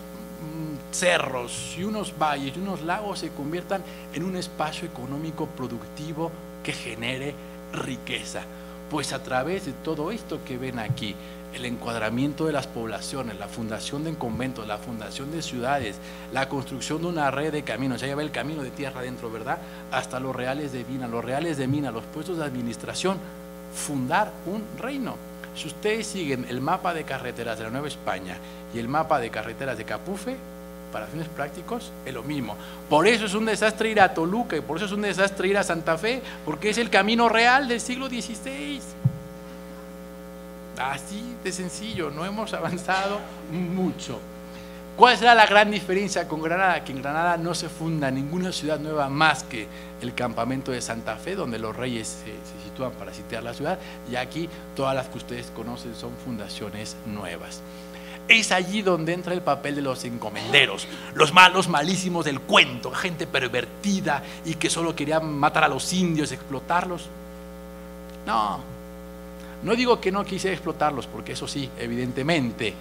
cerros y unos valles y unos lagos se conviertan en un espacio económico productivo que genere riqueza? Pues a través de todo esto que ven aquí, el encuadramiento de las poblaciones, la fundación de conventos, la fundación de ciudades, la construcción de una red de caminos, ya lleva el camino de tierra adentro, ¿verdad? Hasta los reales de mina, los reales de mina, los puestos de administración, fundar un reino. Si ustedes siguen el mapa de carreteras de la Nueva España y el mapa de carreteras de Capufe, para fines prácticos es lo mismo. Por eso es un desastre ir a Toluca y por eso es un desastre ir a Santa Fe, porque es el camino real del siglo dieciséis. Así de sencillo, no hemos avanzado mucho. ¿Cuál será la gran diferencia con Granada? Que en Granada no se funda ninguna ciudad nueva más que el campamento de Santa Fe, donde los reyes se, se sitúan para sitiar la ciudad, y aquí todas las que ustedes conocen son fundaciones nuevas. Es allí donde entra el papel de los encomenderos, los malos malísimos del cuento, gente pervertida y que solo querían matar a los indios, explotarlos. No, no digo que no quise explotarlos, porque eso sí, evidentemente,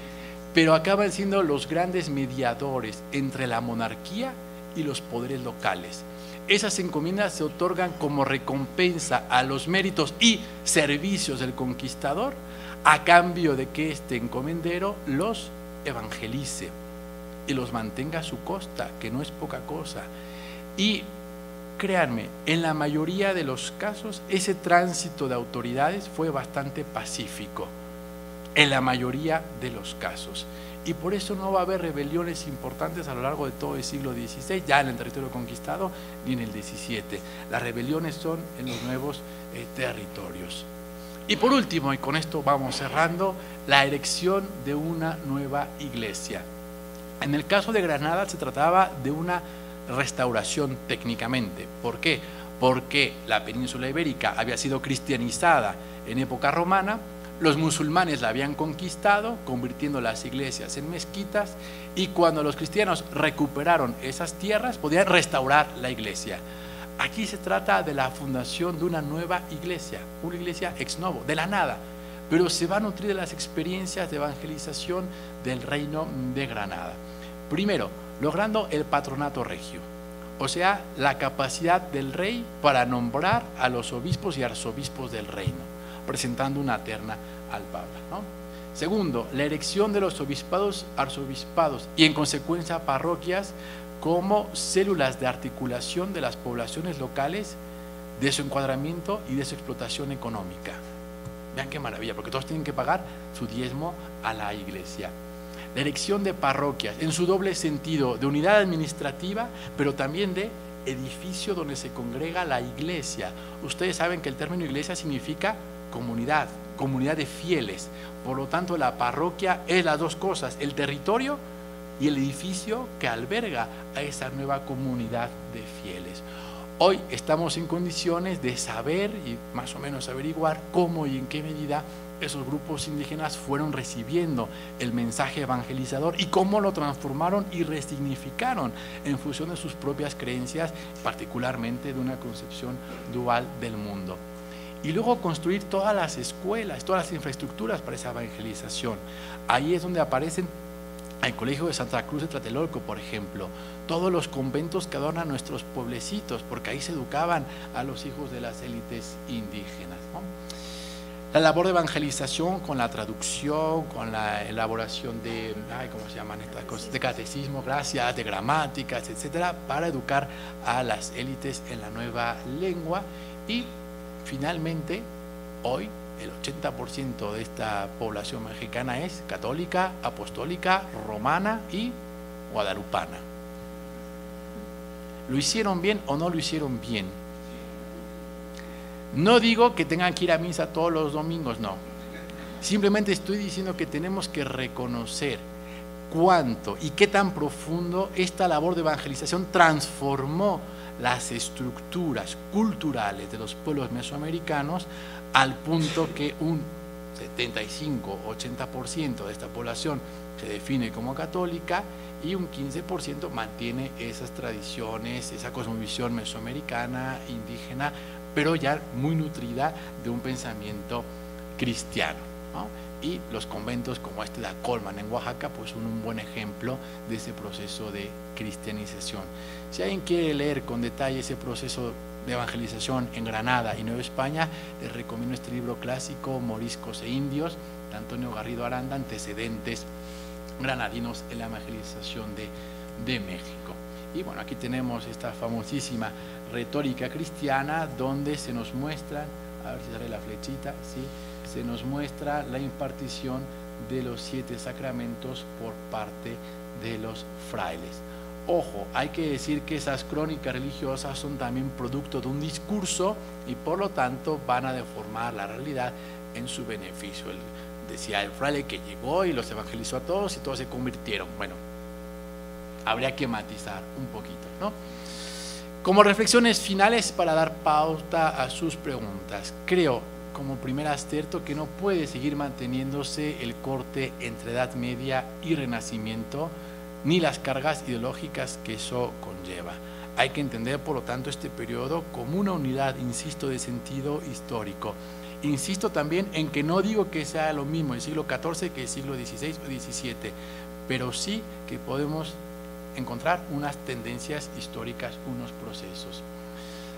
pero acaban siendo los grandes mediadores entre la monarquía y los poderes locales. Esas encomiendas se otorgan como recompensa a los méritos y servicios del conquistador, a cambio de que este encomendero los evangelice y los mantenga a su costa, que no es poca cosa. Y créanme, en la mayoría de los casos ese tránsito de autoridades fue bastante pacífico, en la mayoría de los casos, y por eso no va a haber rebeliones importantes a lo largo de todo el siglo dieciséis, ya en el territorio conquistado, ni en el diecisiete. Las rebeliones son en los nuevos eh, territorios. Y por último, y con esto vamos cerrando, la erección de una nueva iglesia. En el caso de Granada se trataba de una restauración técnicamente. ¿Por qué? Porque la península ibérica había sido cristianizada en época romana, los musulmanes la habían conquistado, convirtiendo las iglesias en mezquitas, y cuando los cristianos recuperaron esas tierras, podían restaurar la iglesia. Aquí se trata de la fundación de una nueva iglesia, una iglesia ex novo, de la nada, pero se va a nutrir de las experiencias de evangelización del reino de Granada. Primero, logrando el patronato regio, o sea, la capacidad del rey para nombrar a los obispos y arzobispos del reino, presentando una terna al Papa, ¿no? Segundo, la erección de los obispados, arzobispados y en consecuencia parroquias, como células de articulación de las poblaciones locales, de su encuadramiento y de su explotación económica. Vean qué maravilla, porque todos tienen que pagar su diezmo a la iglesia. La erección de parroquias, en su doble sentido, de unidad administrativa, pero también de edificio donde se congrega la iglesia. Ustedes saben que el término iglesia significa comunidad, comunidad de fieles. Por lo tanto, la parroquia es las dos cosas, el territorio y el edificio que alberga a esa nueva comunidad de fieles. Hoy estamos en condiciones de saber y más o menos averiguar cómo y en qué medida esos grupos indígenas fueron recibiendo el mensaje evangelizador y cómo lo transformaron y resignificaron en función de sus propias creencias, particularmente de una concepción dual del mundo. Y luego construir todas las escuelas, todas las infraestructuras para esa evangelización. Ahí es donde aparecen el Colegio de Santa Cruz de Tlatelolco, por ejemplo, todos los conventos que adornan nuestros pueblecitos, porque ahí se educaban a los hijos de las élites indígenas, ¿no? La labor de evangelización con la traducción, con la elaboración de, ay, ¿cómo se llaman estas cosas? De catecismo, gracias, de gramáticas, etcétera, para educar a las élites en la nueva lengua. Y finalmente, hoy el ochenta por ciento de esta población mexicana es católica, apostólica, romana y guadalupana. ¿Lo hicieron bien o no lo hicieron bien? No digo que tengan que ir a misa todos los domingos, no. Simplemente estoy diciendo que tenemos que reconocer cuánto y qué tan profundo esta labor de evangelización transformó las estructuras culturales de los pueblos mesoamericanos, al punto que un setenta y cinco a ochenta por ciento de esta población se define como católica y un quince por ciento mantiene esas tradiciones, esa cosmovisión mesoamericana, indígena, pero ya muy nutrida de un pensamiento cristiano, ¿no? Y los conventos como este de Acolman en Oaxaca pues son un buen ejemplo de ese proceso de cristianización. Si alguien quiere leer con detalle ese proceso de evangelización en Granada y Nueva España, les recomiendo este libro clásico, Moriscos e Indios, de Antonio Garrido Aranda, antecedentes granadinos en la evangelización de, de México. Y bueno, aquí tenemos esta famosísima retórica cristiana donde se nos muestra, a ver si sale la flechita, sí, se nos muestra la impartición de los siete sacramentos por parte de los frailes. Ojo, hay que decir que esas crónicas religiosas son también producto de un discurso y por lo tanto van a deformar la realidad en su beneficio. Él decía el fraile que llegó y los evangelizó a todos y todos se convirtieron. Bueno, habría que matizar un poquito, ¿no? Como reflexiones finales para dar pauta a sus preguntas, creo como primer acerto que no puede seguir manteniéndose el corte entre Edad Media y Renacimiento, ni las cargas ideológicas que eso conlleva. Hay que entender, por lo tanto, este periodo como una unidad, insisto, de sentido histórico. Insisto también en que no digo que sea lo mismo el siglo catorce que el siglo dieciséis o diecisiete, pero sí que podemos encontrar unas tendencias históricas, unos procesos.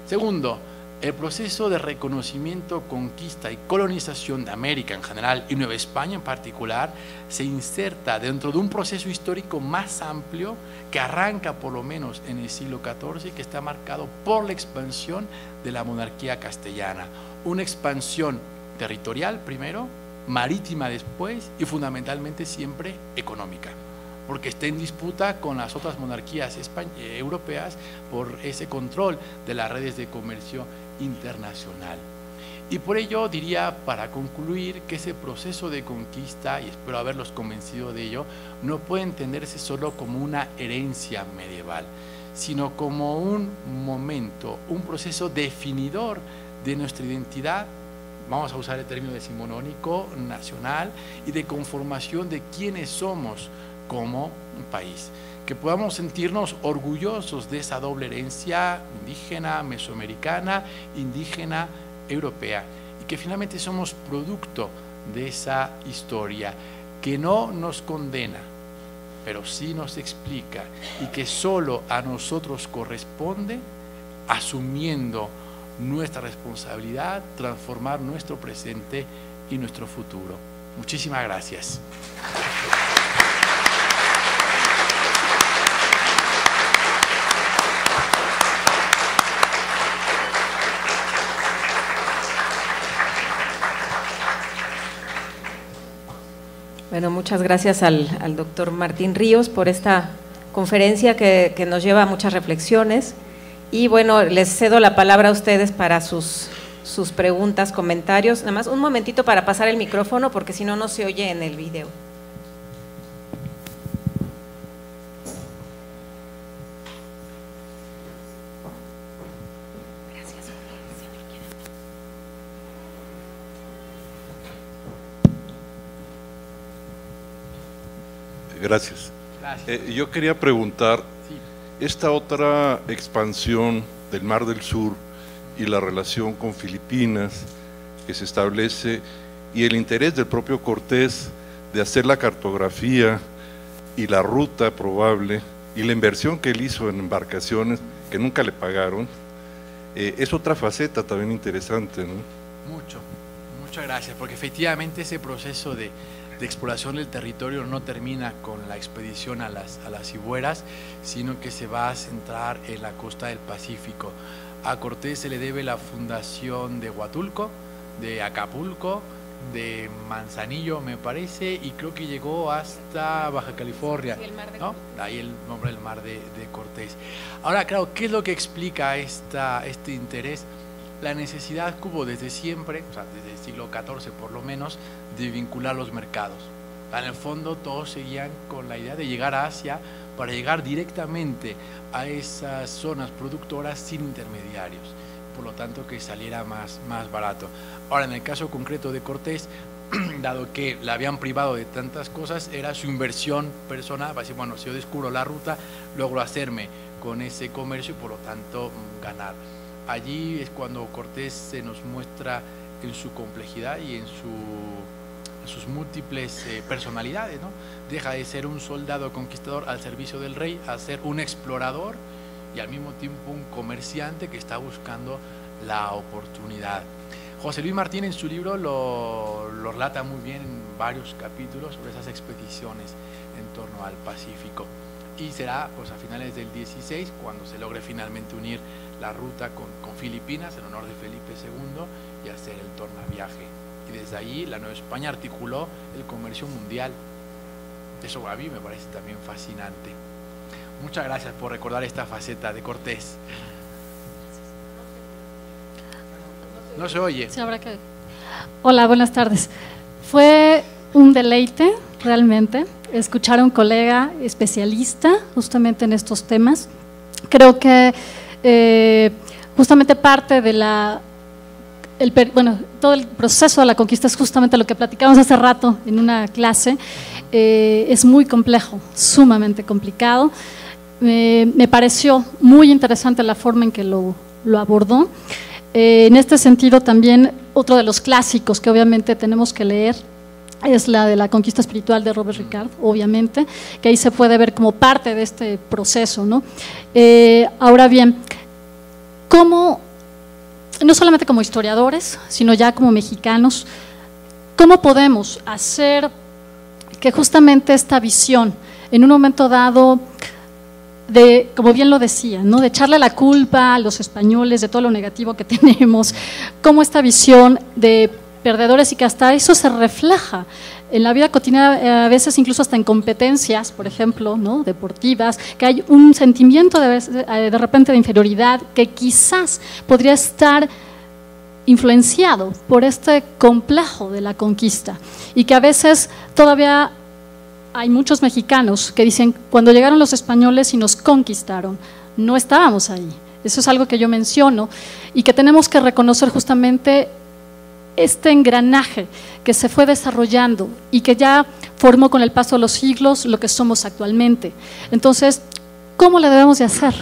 Segundo, el proceso de reconocimiento, conquista y colonización de América en general y Nueva España en particular se inserta dentro de un proceso histórico más amplio que arranca por lo menos en el siglo catorce y que está marcado por la expansión de la monarquía castellana. Una expansión territorial primero, marítima después y fundamentalmente siempre económica, porque está en disputa con las otras monarquías europeas por ese control de las redes de comercio internacional. Y por ello diría, para concluir, que ese proceso de conquista, y espero haberlos convencido de ello, no puede entenderse solo como una herencia medieval, sino como un momento, un proceso definidor de nuestra identidad, vamos a usar el término decimonónico, nacional, y de conformación de quiénes somos como un país, que podamos sentirnos orgullosos de esa doble herencia indígena, mesoamericana, indígena, europea, y que finalmente somos producto de esa historia, que no nos condena, pero sí nos explica, y que solo a nosotros corresponde, asumiendo nuestra responsabilidad, transformar nuestro presente y nuestro futuro. Muchísimas gracias. Bueno, muchas gracias al, al doctor Martín Ríos por esta conferencia que, que nos lleva a muchas reflexiones. Y bueno, les cedo la palabra a ustedes para sus, sus preguntas, comentarios. Nada más un momentito para pasar el micrófono, porque si no, no se oye en el video. Gracias. Gracias. Eh, yo quería preguntar, esta otra expansión del Mar del Sur y la relación con Filipinas que se establece y el interés del propio Cortés de hacer la cartografía y la ruta probable y la inversión que él hizo en embarcaciones que nunca le pagaron, eh, es otra faceta también interesante, ¿no? Mucho, muchas gracias, porque efectivamente ese proceso de de exploración del territorio no termina con la expedición a las, a las Hibueras, sino que se va a centrar en la costa del Pacífico. A Cortés se le debe la fundación de Huatulco, de Acapulco, de Manzanillo, me parece, y creo que llegó hasta Baja California, sí, el mar de ¿no? Ahí el nombre del mar de, de Cortés. Ahora, claro, ¿qué es lo que explica esta, este interés? La necesidad que hubo desde siempre, o sea, desde el siglo catorce por lo menos, de vincular los mercados. En el fondo todos seguían con la idea de llegar a Asia para llegar directamente a esas zonas productoras sin intermediarios, por lo tanto que saliera más, más barato. Ahora, en el caso concreto de Cortés, dado que la habían privado de tantas cosas, era su inversión personal, para decir, bueno, si yo descubro la ruta, logro hacerme con ese comercio y por lo tanto ganar. Allí es cuando Cortés se nos muestra en su complejidad y en su, sus múltiples eh, personalidades, ¿no? Deja de ser un soldado conquistador al servicio del rey a ser un explorador y al mismo tiempo un comerciante que está buscando la oportunidad. José Luis Martínez en su libro lo, lo relata muy bien en varios capítulos sobre esas expediciones en torno al Pacífico. Y será pues a finales del dieciséis cuando se logre finalmente unir la ruta con, con Filipinas en honor de Felipe segundo y hacer el tornaviaje. Y desde allí la Nueva España articuló el comercio mundial. Eso a mí me parece también fascinante. Muchas gracias por recordar esta faceta de Cortés. No se oye. Sí, habrá que... Hola, buenas tardes. Fue un deleite realmente escuchar a un colega especialista justamente en estos temas. Creo que eh, justamente parte de la, el, bueno, todo el proceso de la conquista es justamente lo que platicamos hace rato en una clase. Eh, es muy complejo, sumamente complicado. Eh, me pareció muy interesante la forma en que lo, lo abordó. Eh, en este sentido también otro de los clásicos que obviamente tenemos que leer es la de la conquista espiritual de Robert Ricard, obviamente, que ahí se puede ver como parte de este proceso, ¿no? Eh, ahora bien, ¿cómo, no solamente como historiadores, sino ya como mexicanos, cómo podemos hacer que justamente esta visión, en un momento dado, de, como bien lo decía, ¿no?, de echarle la culpa a los españoles de todo lo negativo que tenemos, cómo esta visión de perdedores y que hasta eso se refleja en la vida cotidiana, a veces incluso hasta en competencias, por ejemplo, ¿no?, deportivas, que hay un sentimiento de, de repente de inferioridad que quizás podría estar influenciado por este complejo de la conquista y que a veces todavía hay muchos mexicanos que dicen cuando llegaron los españoles y nos conquistaron, no estábamos ahí. Eso es algo que yo menciono y que tenemos que reconocer justamente este engranaje que se fue desarrollando y que ya formó con el paso de los siglos lo que somos actualmente. Entonces, ¿cómo le debemos de hacer?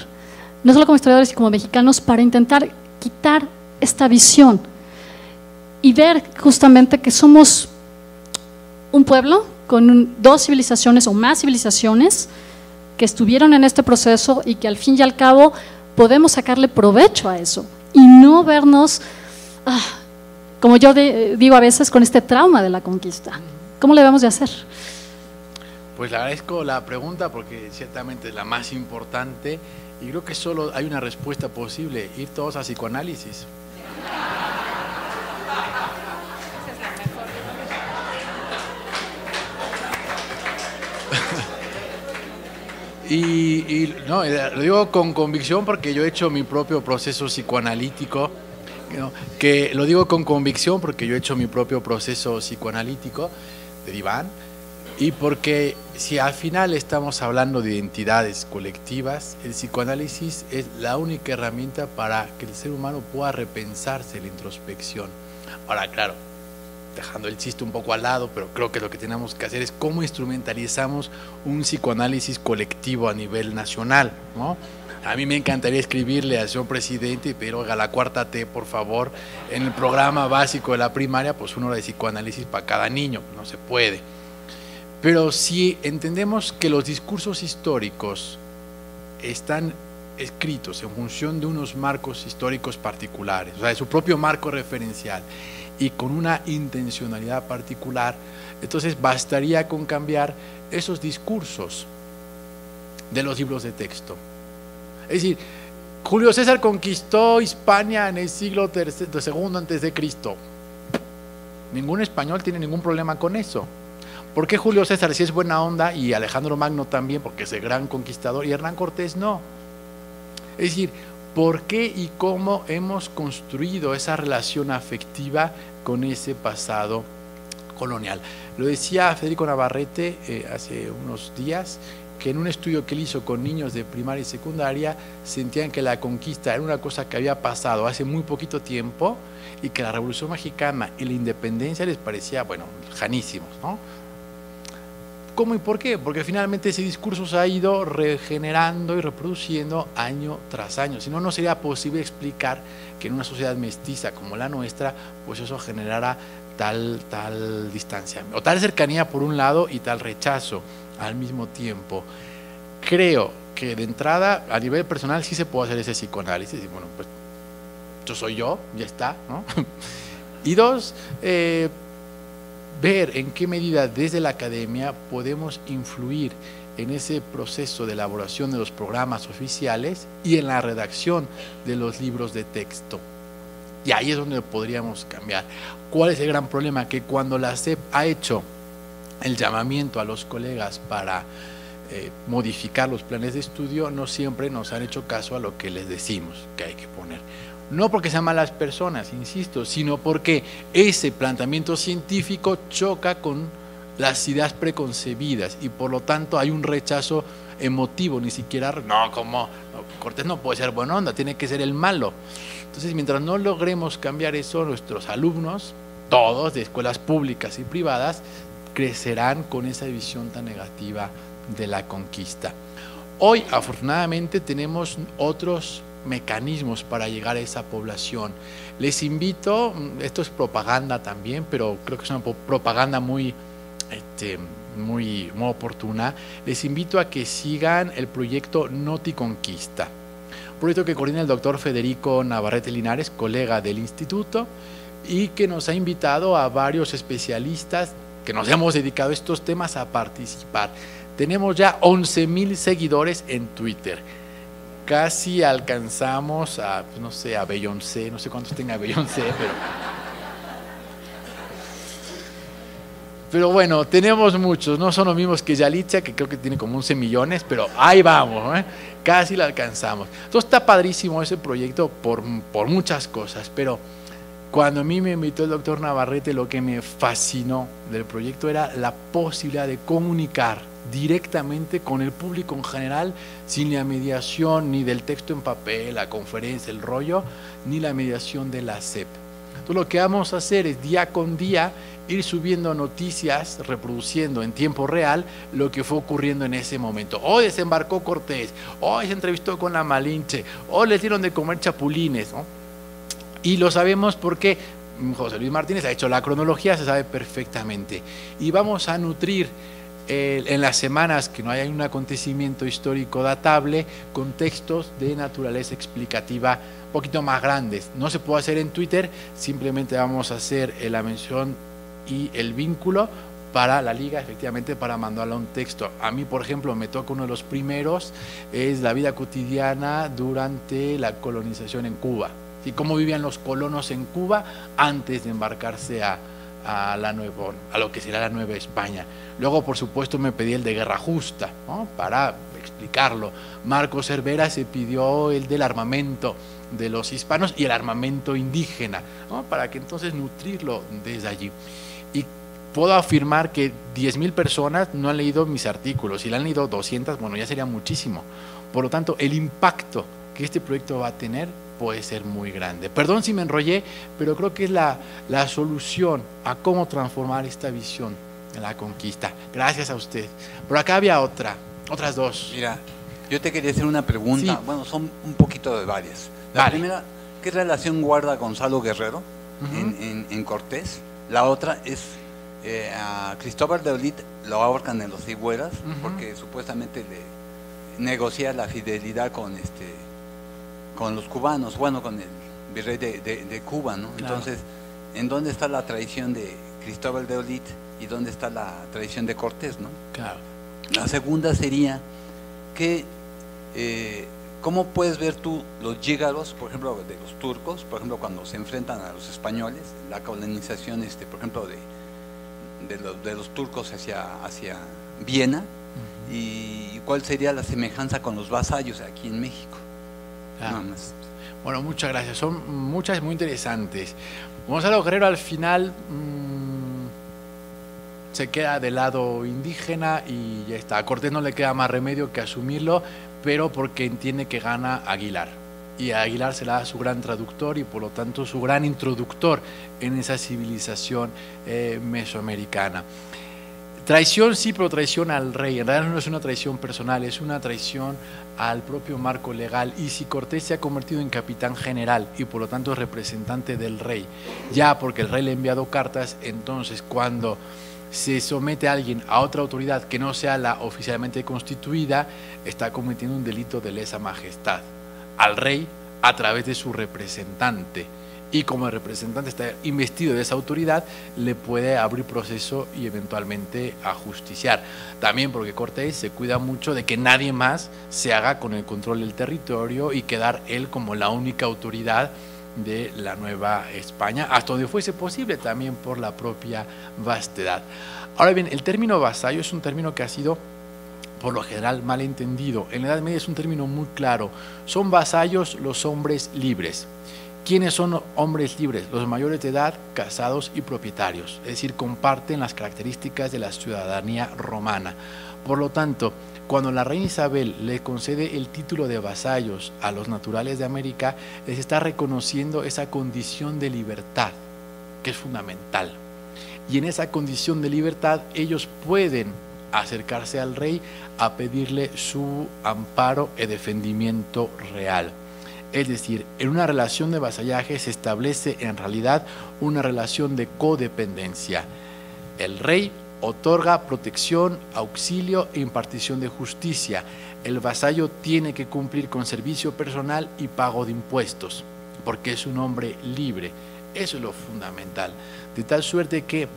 No solo como historiadores sino como mexicanos para intentar quitar esta visión y ver justamente que somos un pueblo con un, dos civilizaciones o más civilizaciones que estuvieron en este proceso y que al fin y al cabo podemos sacarle provecho a eso y no vernos… Ah, como yo de, digo a veces, con este trauma de la conquista. ¿Cómo le debemos de hacer? Pues le agradezco la pregunta porque ciertamente es la más importante y creo que solo hay una respuesta posible, ir todos a psicoanálisis. Esa es la mejor. y, y no, lo digo con convicción porque yo he hecho mi propio proceso psicoanalítico. No, que lo digo con convicción porque yo he hecho mi propio proceso psicoanalítico de diván y porque si al final estamos hablando de identidades colectivas, el psicoanálisis es la única herramienta para que el ser humano pueda repensarse la introspección. Ahora, claro, dejando el chiste un poco al lado, pero creo que lo que tenemos que hacer es cómo instrumentalizamos un psicoanálisis colectivo a nivel nacional, ¿no? A mí me encantaría escribirle al señor presidente y pedir, oiga, la cuarta T, por favor, en el programa básico de la primaria, pues una hora de psicoanálisis para cada niño, no se puede. Pero si entendemos que los discursos históricos están escritos en función de unos marcos históricos particulares, o sea, de su propio marco referencial y con una intencionalidad particular, entonces bastaría con cambiar esos discursos de los libros de texto. Es decir, Julio César conquistó Hispania en el siglo segundo antes de Cristo. Ningún español tiene ningún problema con eso. ¿Por qué Julio César sí es buena onda y Alejandro Magno también, porque es el gran conquistador, y Hernán Cortés no? Es decir, ¿por qué y cómo hemos construido esa relación afectiva con ese pasado colonial? Lo decía Federico Navarrete eh, hace unos días, que en un estudio que él hizo con niños de primaria y secundaria, sentían que la conquista era una cosa que había pasado hace muy poquito tiempo y que la Revolución Mexicana y la independencia les parecía, bueno, lejanísimos, ¿no? ¿Cómo y por qué? Porque finalmente ese discurso se ha ido regenerando y reproduciendo año tras año. Si no, no sería posible explicar que en una sociedad mestiza como la nuestra, pues eso generara tal, tal distancia, o tal cercanía por un lado y tal rechazo al mismo tiempo. Creo que de entrada, a nivel personal, sí se puede hacer ese psicoanálisis, y bueno, pues yo soy yo, ya está, ¿no? Y dos, eh, ver en qué medida desde la academia podemos influir en ese proceso de elaboración de los programas oficiales y en la redacción de los libros de texto. Y ahí es donde podríamos cambiar. ¿Cuál es el gran problema? Que cuando la SEP ha hecho el llamamiento a los colegas para eh, modificar los planes de estudio, no siempre nos han hecho caso a lo que les decimos que hay que poner. No porque sean malas personas, insisto, sino porque ese planteamiento científico choca con las ideas preconcebidas y por lo tanto hay un rechazo emotivo, ni siquiera, no, como Cortés no puede ser buena onda, tiene que ser el malo. Entonces, mientras no logremos cambiar eso, nuestros alumnos, todos de escuelas públicas y privadas, crecerán con esa visión tan negativa de la conquista. Hoy, afortunadamente, tenemos otros mecanismos para llegar a esa población. Les invito, esto es propaganda también, pero creo que es una propaganda muy, este, muy, muy oportuna, les invito a que sigan el proyecto Noticonquista, proyecto que coordina el doctor Federico Navarrete Linares, colega del instituto, y que nos ha invitado a varios especialistas que nos hemos dedicado a estos temas a participar. Tenemos ya once mil seguidores en Twitter. Casi alcanzamos a, no sé, a Beyoncé, no sé cuántos tenga Beyoncé, pero... Pero bueno, tenemos muchos, no son los mismos que Yalitza, que creo que tiene como once millones, pero ahí vamos, ¿eh? Casi la alcanzamos. Entonces está padrísimo ese proyecto por, por muchas cosas, pero cuando a mí me invitó el doctor Navarrete, lo que me fascinó del proyecto era la posibilidad de comunicar directamente con el público en general, sin la mediación ni del texto en papel, la conferencia, el rollo, ni la mediación de la SEP. Entonces lo que vamos a hacer es día con día ir subiendo noticias, reproduciendo en tiempo real lo que fue ocurriendo en ese momento. Hoy desembarcó Cortés, hoy se entrevistó con la Malinche, hoy les dieron de comer chapulines, ¿no? Y lo sabemos porque José Luis Martínez ha hecho la cronología, se sabe perfectamente. Y vamos a nutrir Eh, en las semanas que no haya un acontecimiento histórico datable, con textos de naturaleza explicativa un poquito más grandes. No se puede hacer en Twitter, simplemente vamos a hacer eh, la mención y el vínculo para la liga, efectivamente, para mandarle un texto. A mí, por ejemplo, me toca uno de los primeros, es la vida cotidiana durante la colonización en Cuba. ¿Sí? Cómo vivían los colonos en Cuba antes de embarcarse a... A, la nueva, a lo que será la Nueva España. Luego, por supuesto, me pedí el de Guerra Justa, ¿no?, para explicarlo. Marcos Cervera se pidió el del armamento de los hispanos y el armamento indígena, ¿no?, para que entonces nutrirlo desde allí. Y puedo afirmar que diez mil personas no han leído mis artículos, si le han leído doscientas, bueno, ya sería muchísimo. Por lo tanto, el impacto que este proyecto va a tener puede ser muy grande. Perdón si me enrollé, pero creo que es la, la solución a cómo transformar esta visión en la conquista. Gracias a usted. Por acá había otra, otras dos. Mira, yo te quería hacer una pregunta. Sí. Bueno, son un poquito de varias. La vale. primera, ¿qué relación guarda Gonzalo Guerrero uh-huh. en, en, en Cortés? La otra es, eh, a Cristóbal de Olid lo ahorcan en los Cigüeras uh-huh. porque supuestamente le negocia la fidelidad con este... con los cubanos, bueno, con el virrey de, de, de Cuba, ¿no? Claro. Entonces, ¿en dónde está la traición de Cristóbal de Olid y dónde está la traición de Cortés, ¿no? Claro. La segunda sería que eh, ¿Cómo puedes ver tú los yígaros, por ejemplo, de los turcos, por ejemplo, cuando se enfrentan a los españoles, la colonización, este, por ejemplo, de, de, los, de los turcos hacia, hacia Viena? Uh-huh. ¿Y cuál sería la semejanza con los vasallos aquí en México? Ah. Nada más. Bueno, muchas gracias. Son muchas muy interesantes. Gonzalo Guerrero al final mmm, se queda del lado indígena y ya está. A Cortés no le queda más remedio que asumirlo, pero porque entiende que gana Aguilar. Y Aguilar será su gran traductor y por lo tanto su gran introductor en esa civilización eh, mesoamericana. Traición sí, pero traición al rey. En realidad no es una traición personal, es una traición al propio marco legal. Y si Cortés se ha convertido en capitán general y por lo tanto representante del rey, ya porque el rey le ha enviado cartas, entonces cuando se somete a alguien a otra autoridad que no sea la oficialmente constituida, está cometiendo un delito de lesa majestad al rey a través de su representante. Y como el representante está investido de esa autoridad, le puede abrir proceso y eventualmente ajusticiar. También porque Cortés se cuida mucho de que nadie más se haga con el control del territorio y quedar él como la única autoridad de la Nueva España, hasta donde fuese posible, también por la propia vastedad. Ahora bien, el término vasallo es un término que ha sido por lo general mal entendido. En la Edad Media es un término muy claro. Son vasallos los hombres libres. ¿Quiénes son hombres libres? Los mayores de edad, casados y propietarios, es decir, comparten las características de la ciudadanía romana. Por lo tanto, cuando la reina Isabel le concede el título de vasallos a los naturales de América, les está reconociendo esa condición de libertad, que es fundamental. Y en esa condición de libertad, ellos pueden acercarse al rey a pedirle su amparo y defendimiento real. Es decir, en una relación de vasallaje se establece en realidad una relación de codependencia. El rey otorga protección, auxilio e impartición de justicia. El vasallo tiene que cumplir con servicio personal y pago de impuestos, porque es un hombre libre. Eso es lo fundamental. De tal suerte que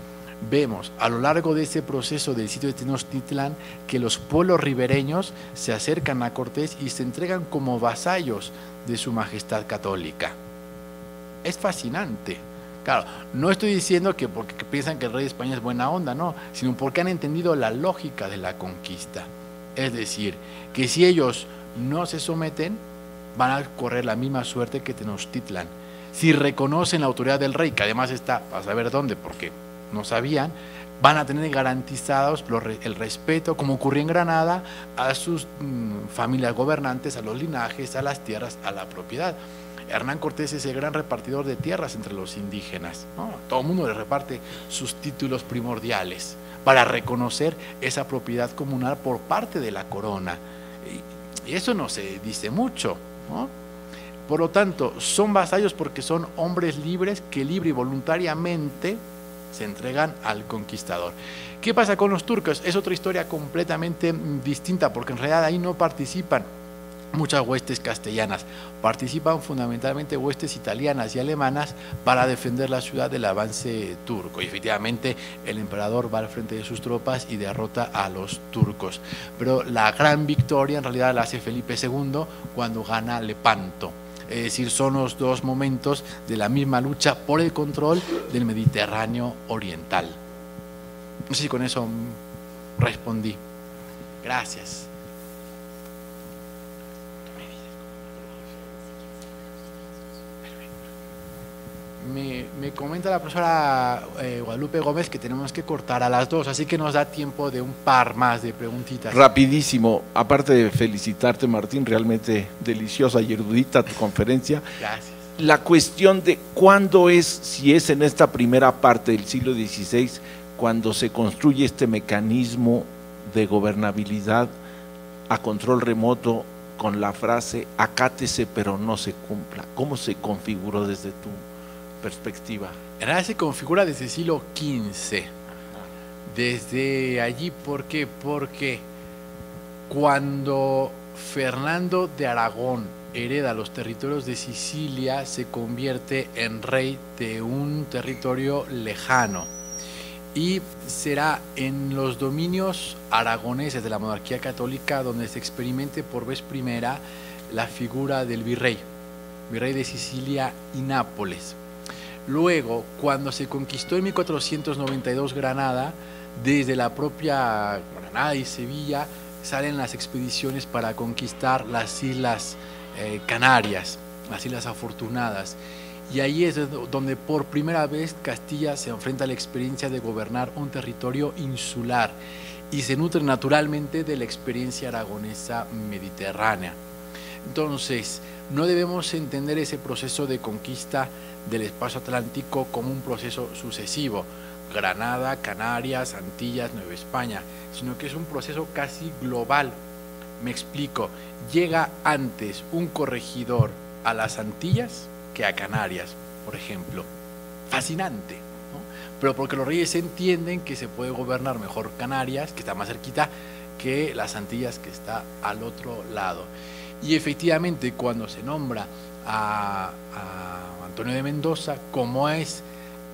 vemos a lo largo de ese proceso del sitio de Tenochtitlán que los pueblos ribereños se acercan a Cortés y se entregan como vasallos de su majestad católica. Es fascinante. Claro, no estoy diciendo que porque piensan que el rey de España es buena onda, no, sino porque han entendido la lógica de la conquista. Es decir, que si ellos no se someten, van a correr la misma suerte que Tenochtitlan. Si reconocen la autoridad del rey, que además está a saber dónde, porque no sabían, van a tener garantizados el respeto, como ocurrió en Granada, a sus familias gobernantes, a los linajes, a las tierras, a la propiedad. Hernán Cortés es el gran repartidor de tierras entre los indígenas, ¿no? Todo el mundo le reparte sus títulos primordiales para reconocer esa propiedad comunal por parte de la corona. Y eso no se dice mucho, ¿no? Por lo tanto, son vasallos porque son hombres libres que libre y voluntariamente se entregan al conquistador. ¿Qué pasa con los turcos? Es otra historia completamente distinta, porque en realidad ahí no participan muchas huestes castellanas, participan fundamentalmente huestes italianas y alemanas para defender la ciudad del avance turco. Y efectivamente el emperador va al frente de sus tropas y derrota a los turcos. Pero la gran victoria en realidad la hace Felipe segundo cuando gana Lepanto. Es decir, son los dos momentos de la misma lucha por el control del Mediterráneo oriental. No sé si con eso respondí. Gracias. Me, me comenta la profesora eh, Guadalupe Gómez que tenemos que cortar a las dos, así que nos da tiempo de un par más de preguntitas. Rapidísimo, aparte de felicitarte, Martín, realmente deliciosa y erudita tu conferencia. Gracias. La cuestión de cuándo es, si es en esta primera parte del siglo dieciséis, cuando se construye este mecanismo de gobernabilidad a control remoto con la frase acátese pero no se cumpla. ¿Cómo se configuró desde tú? Perspectiva. En realidad se configura desde el siglo quince. Desde allí, ¿por qué? Porque cuando Fernando de Aragón hereda los territorios de Sicilia, se convierte en rey de un territorio lejano. Y será en los dominios aragoneses de la monarquía católica donde se experimente por vez primera la figura del virrey, virrey de Sicilia y Nápoles. Luego, cuando se conquistó en mil cuatrocientos noventa y dos Granada, desde la propia Granada y Sevilla salen las expediciones para conquistar las Islas eh, Canarias, las Islas Afortunadas. Y ahí es donde por primera vez Castilla se enfrenta a la experiencia de gobernar un territorio insular y se nutre naturalmente de la experiencia aragonesa mediterránea. Entonces, no debemos entender ese proceso de conquista del espacio atlántico como un proceso sucesivo, Granada, Canarias, Antillas, Nueva España, sino que es un proceso casi global. Me explico, llega antes un corregidor a las Antillas que a Canarias, por ejemplo. Fascinante, ¿no? Pero porque los reyes entienden que se puede gobernar mejor Canarias, que está más cerquita, que las Antillas, que está al otro lado. Y efectivamente, cuando se nombra a, a Antonio de Mendoza, como es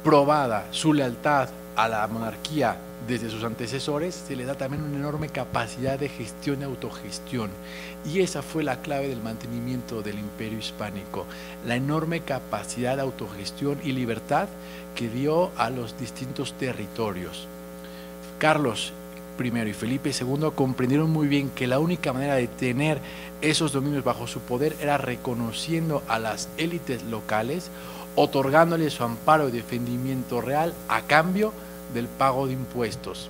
probada su lealtad a la monarquía desde sus antecesores, se le da también una enorme capacidad de gestión y autogestión. Y esa fue la clave del mantenimiento del imperio hispánico, la enorme capacidad de autogestión y libertad que dio a los distintos territorios. Carlos primero y Felipe segundo comprendieron muy bien que la única manera de tener esos dominios bajo su poder era reconociendo a las élites locales, otorgándole su amparo y defendimiento real a cambio del pago de impuestos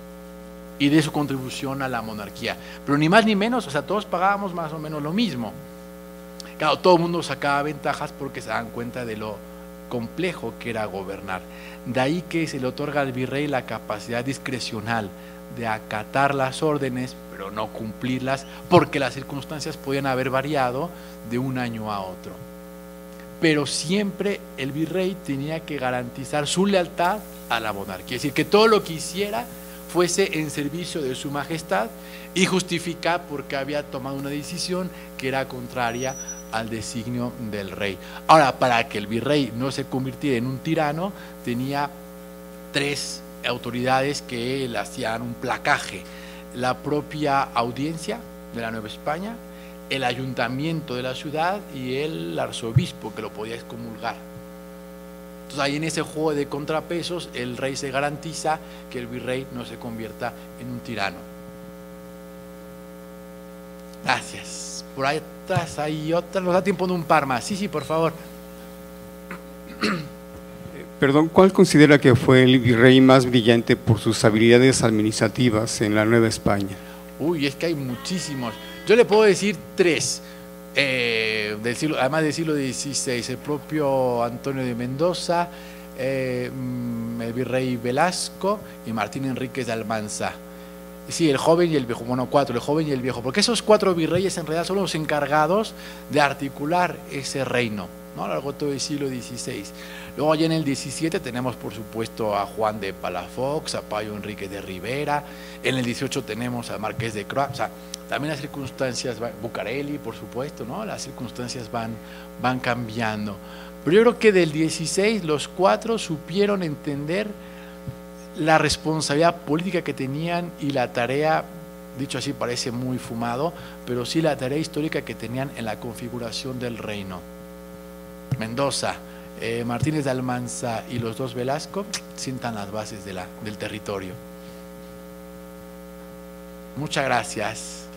y de su contribución a la monarquía. Pero ni más ni menos, o sea, todos pagábamos más o menos lo mismo. Claro, todo el mundo sacaba ventajas porque se dan cuenta de lo complejo que era gobernar. De ahí que se le otorga al virrey la capacidad discrecional de acatar las órdenes, pero no cumplirlas, porque las circunstancias podían haber variado de un año a otro. Pero siempre el virrey tenía que garantizar su lealtad a la monarquía, es decir, que todo lo que hiciera fuese en servicio de su majestad y justificar porque había tomado una decisión que era contraria al designio del rey. Ahora, para que el virrey no se convirtiera en un tirano, tenía tres autoridades que le hacían un placaje: la propia audiencia de la Nueva España, el ayuntamiento de la ciudad y el arzobispo, que lo podía excomulgar. Entonces, ahí en ese juego de contrapesos, el rey se garantiza que el virrey no se convierta en un tirano. Gracias. Por ahí atrás hay otra. Nos da tiempo de un par más. Sí, sí, por favor. Perdón, ¿cuál considera que fue el virrey más brillante por sus habilidades administrativas en la Nueva España? Uy, es que hay muchísimos. Yo le puedo decir tres, eh, del siglo, además del siglo dieciséis, el propio Antonio de Mendoza, eh, el virrey Velasco y Martín Enríquez de Almanza. Sí, el joven y el viejo, bueno, cuatro, el joven y el viejo, porque esos cuatro virreyes en realidad son los encargados de articular ese reino, ¿no?, a lo largo de todo el siglo dieciséis. Luego allá en el diecisiete tenemos por supuesto a Juan de Palafox, a Payo Enríquez de Rivera, en el dieciocho tenemos a Marqués de Croix, o sea, también las circunstancias van, Bucareli, por supuesto, ¿no? Las circunstancias van, van cambiando. Pero yo creo que del dieciséis los cuatro supieron entender la responsabilidad política que tenían y la tarea, dicho así parece muy fumado, pero sí la tarea histórica que tenían en la configuración del reino. Mendoza, eh, Martínez de Almanza y los dos Velasco sientan las bases de la, del territorio. Muchas gracias.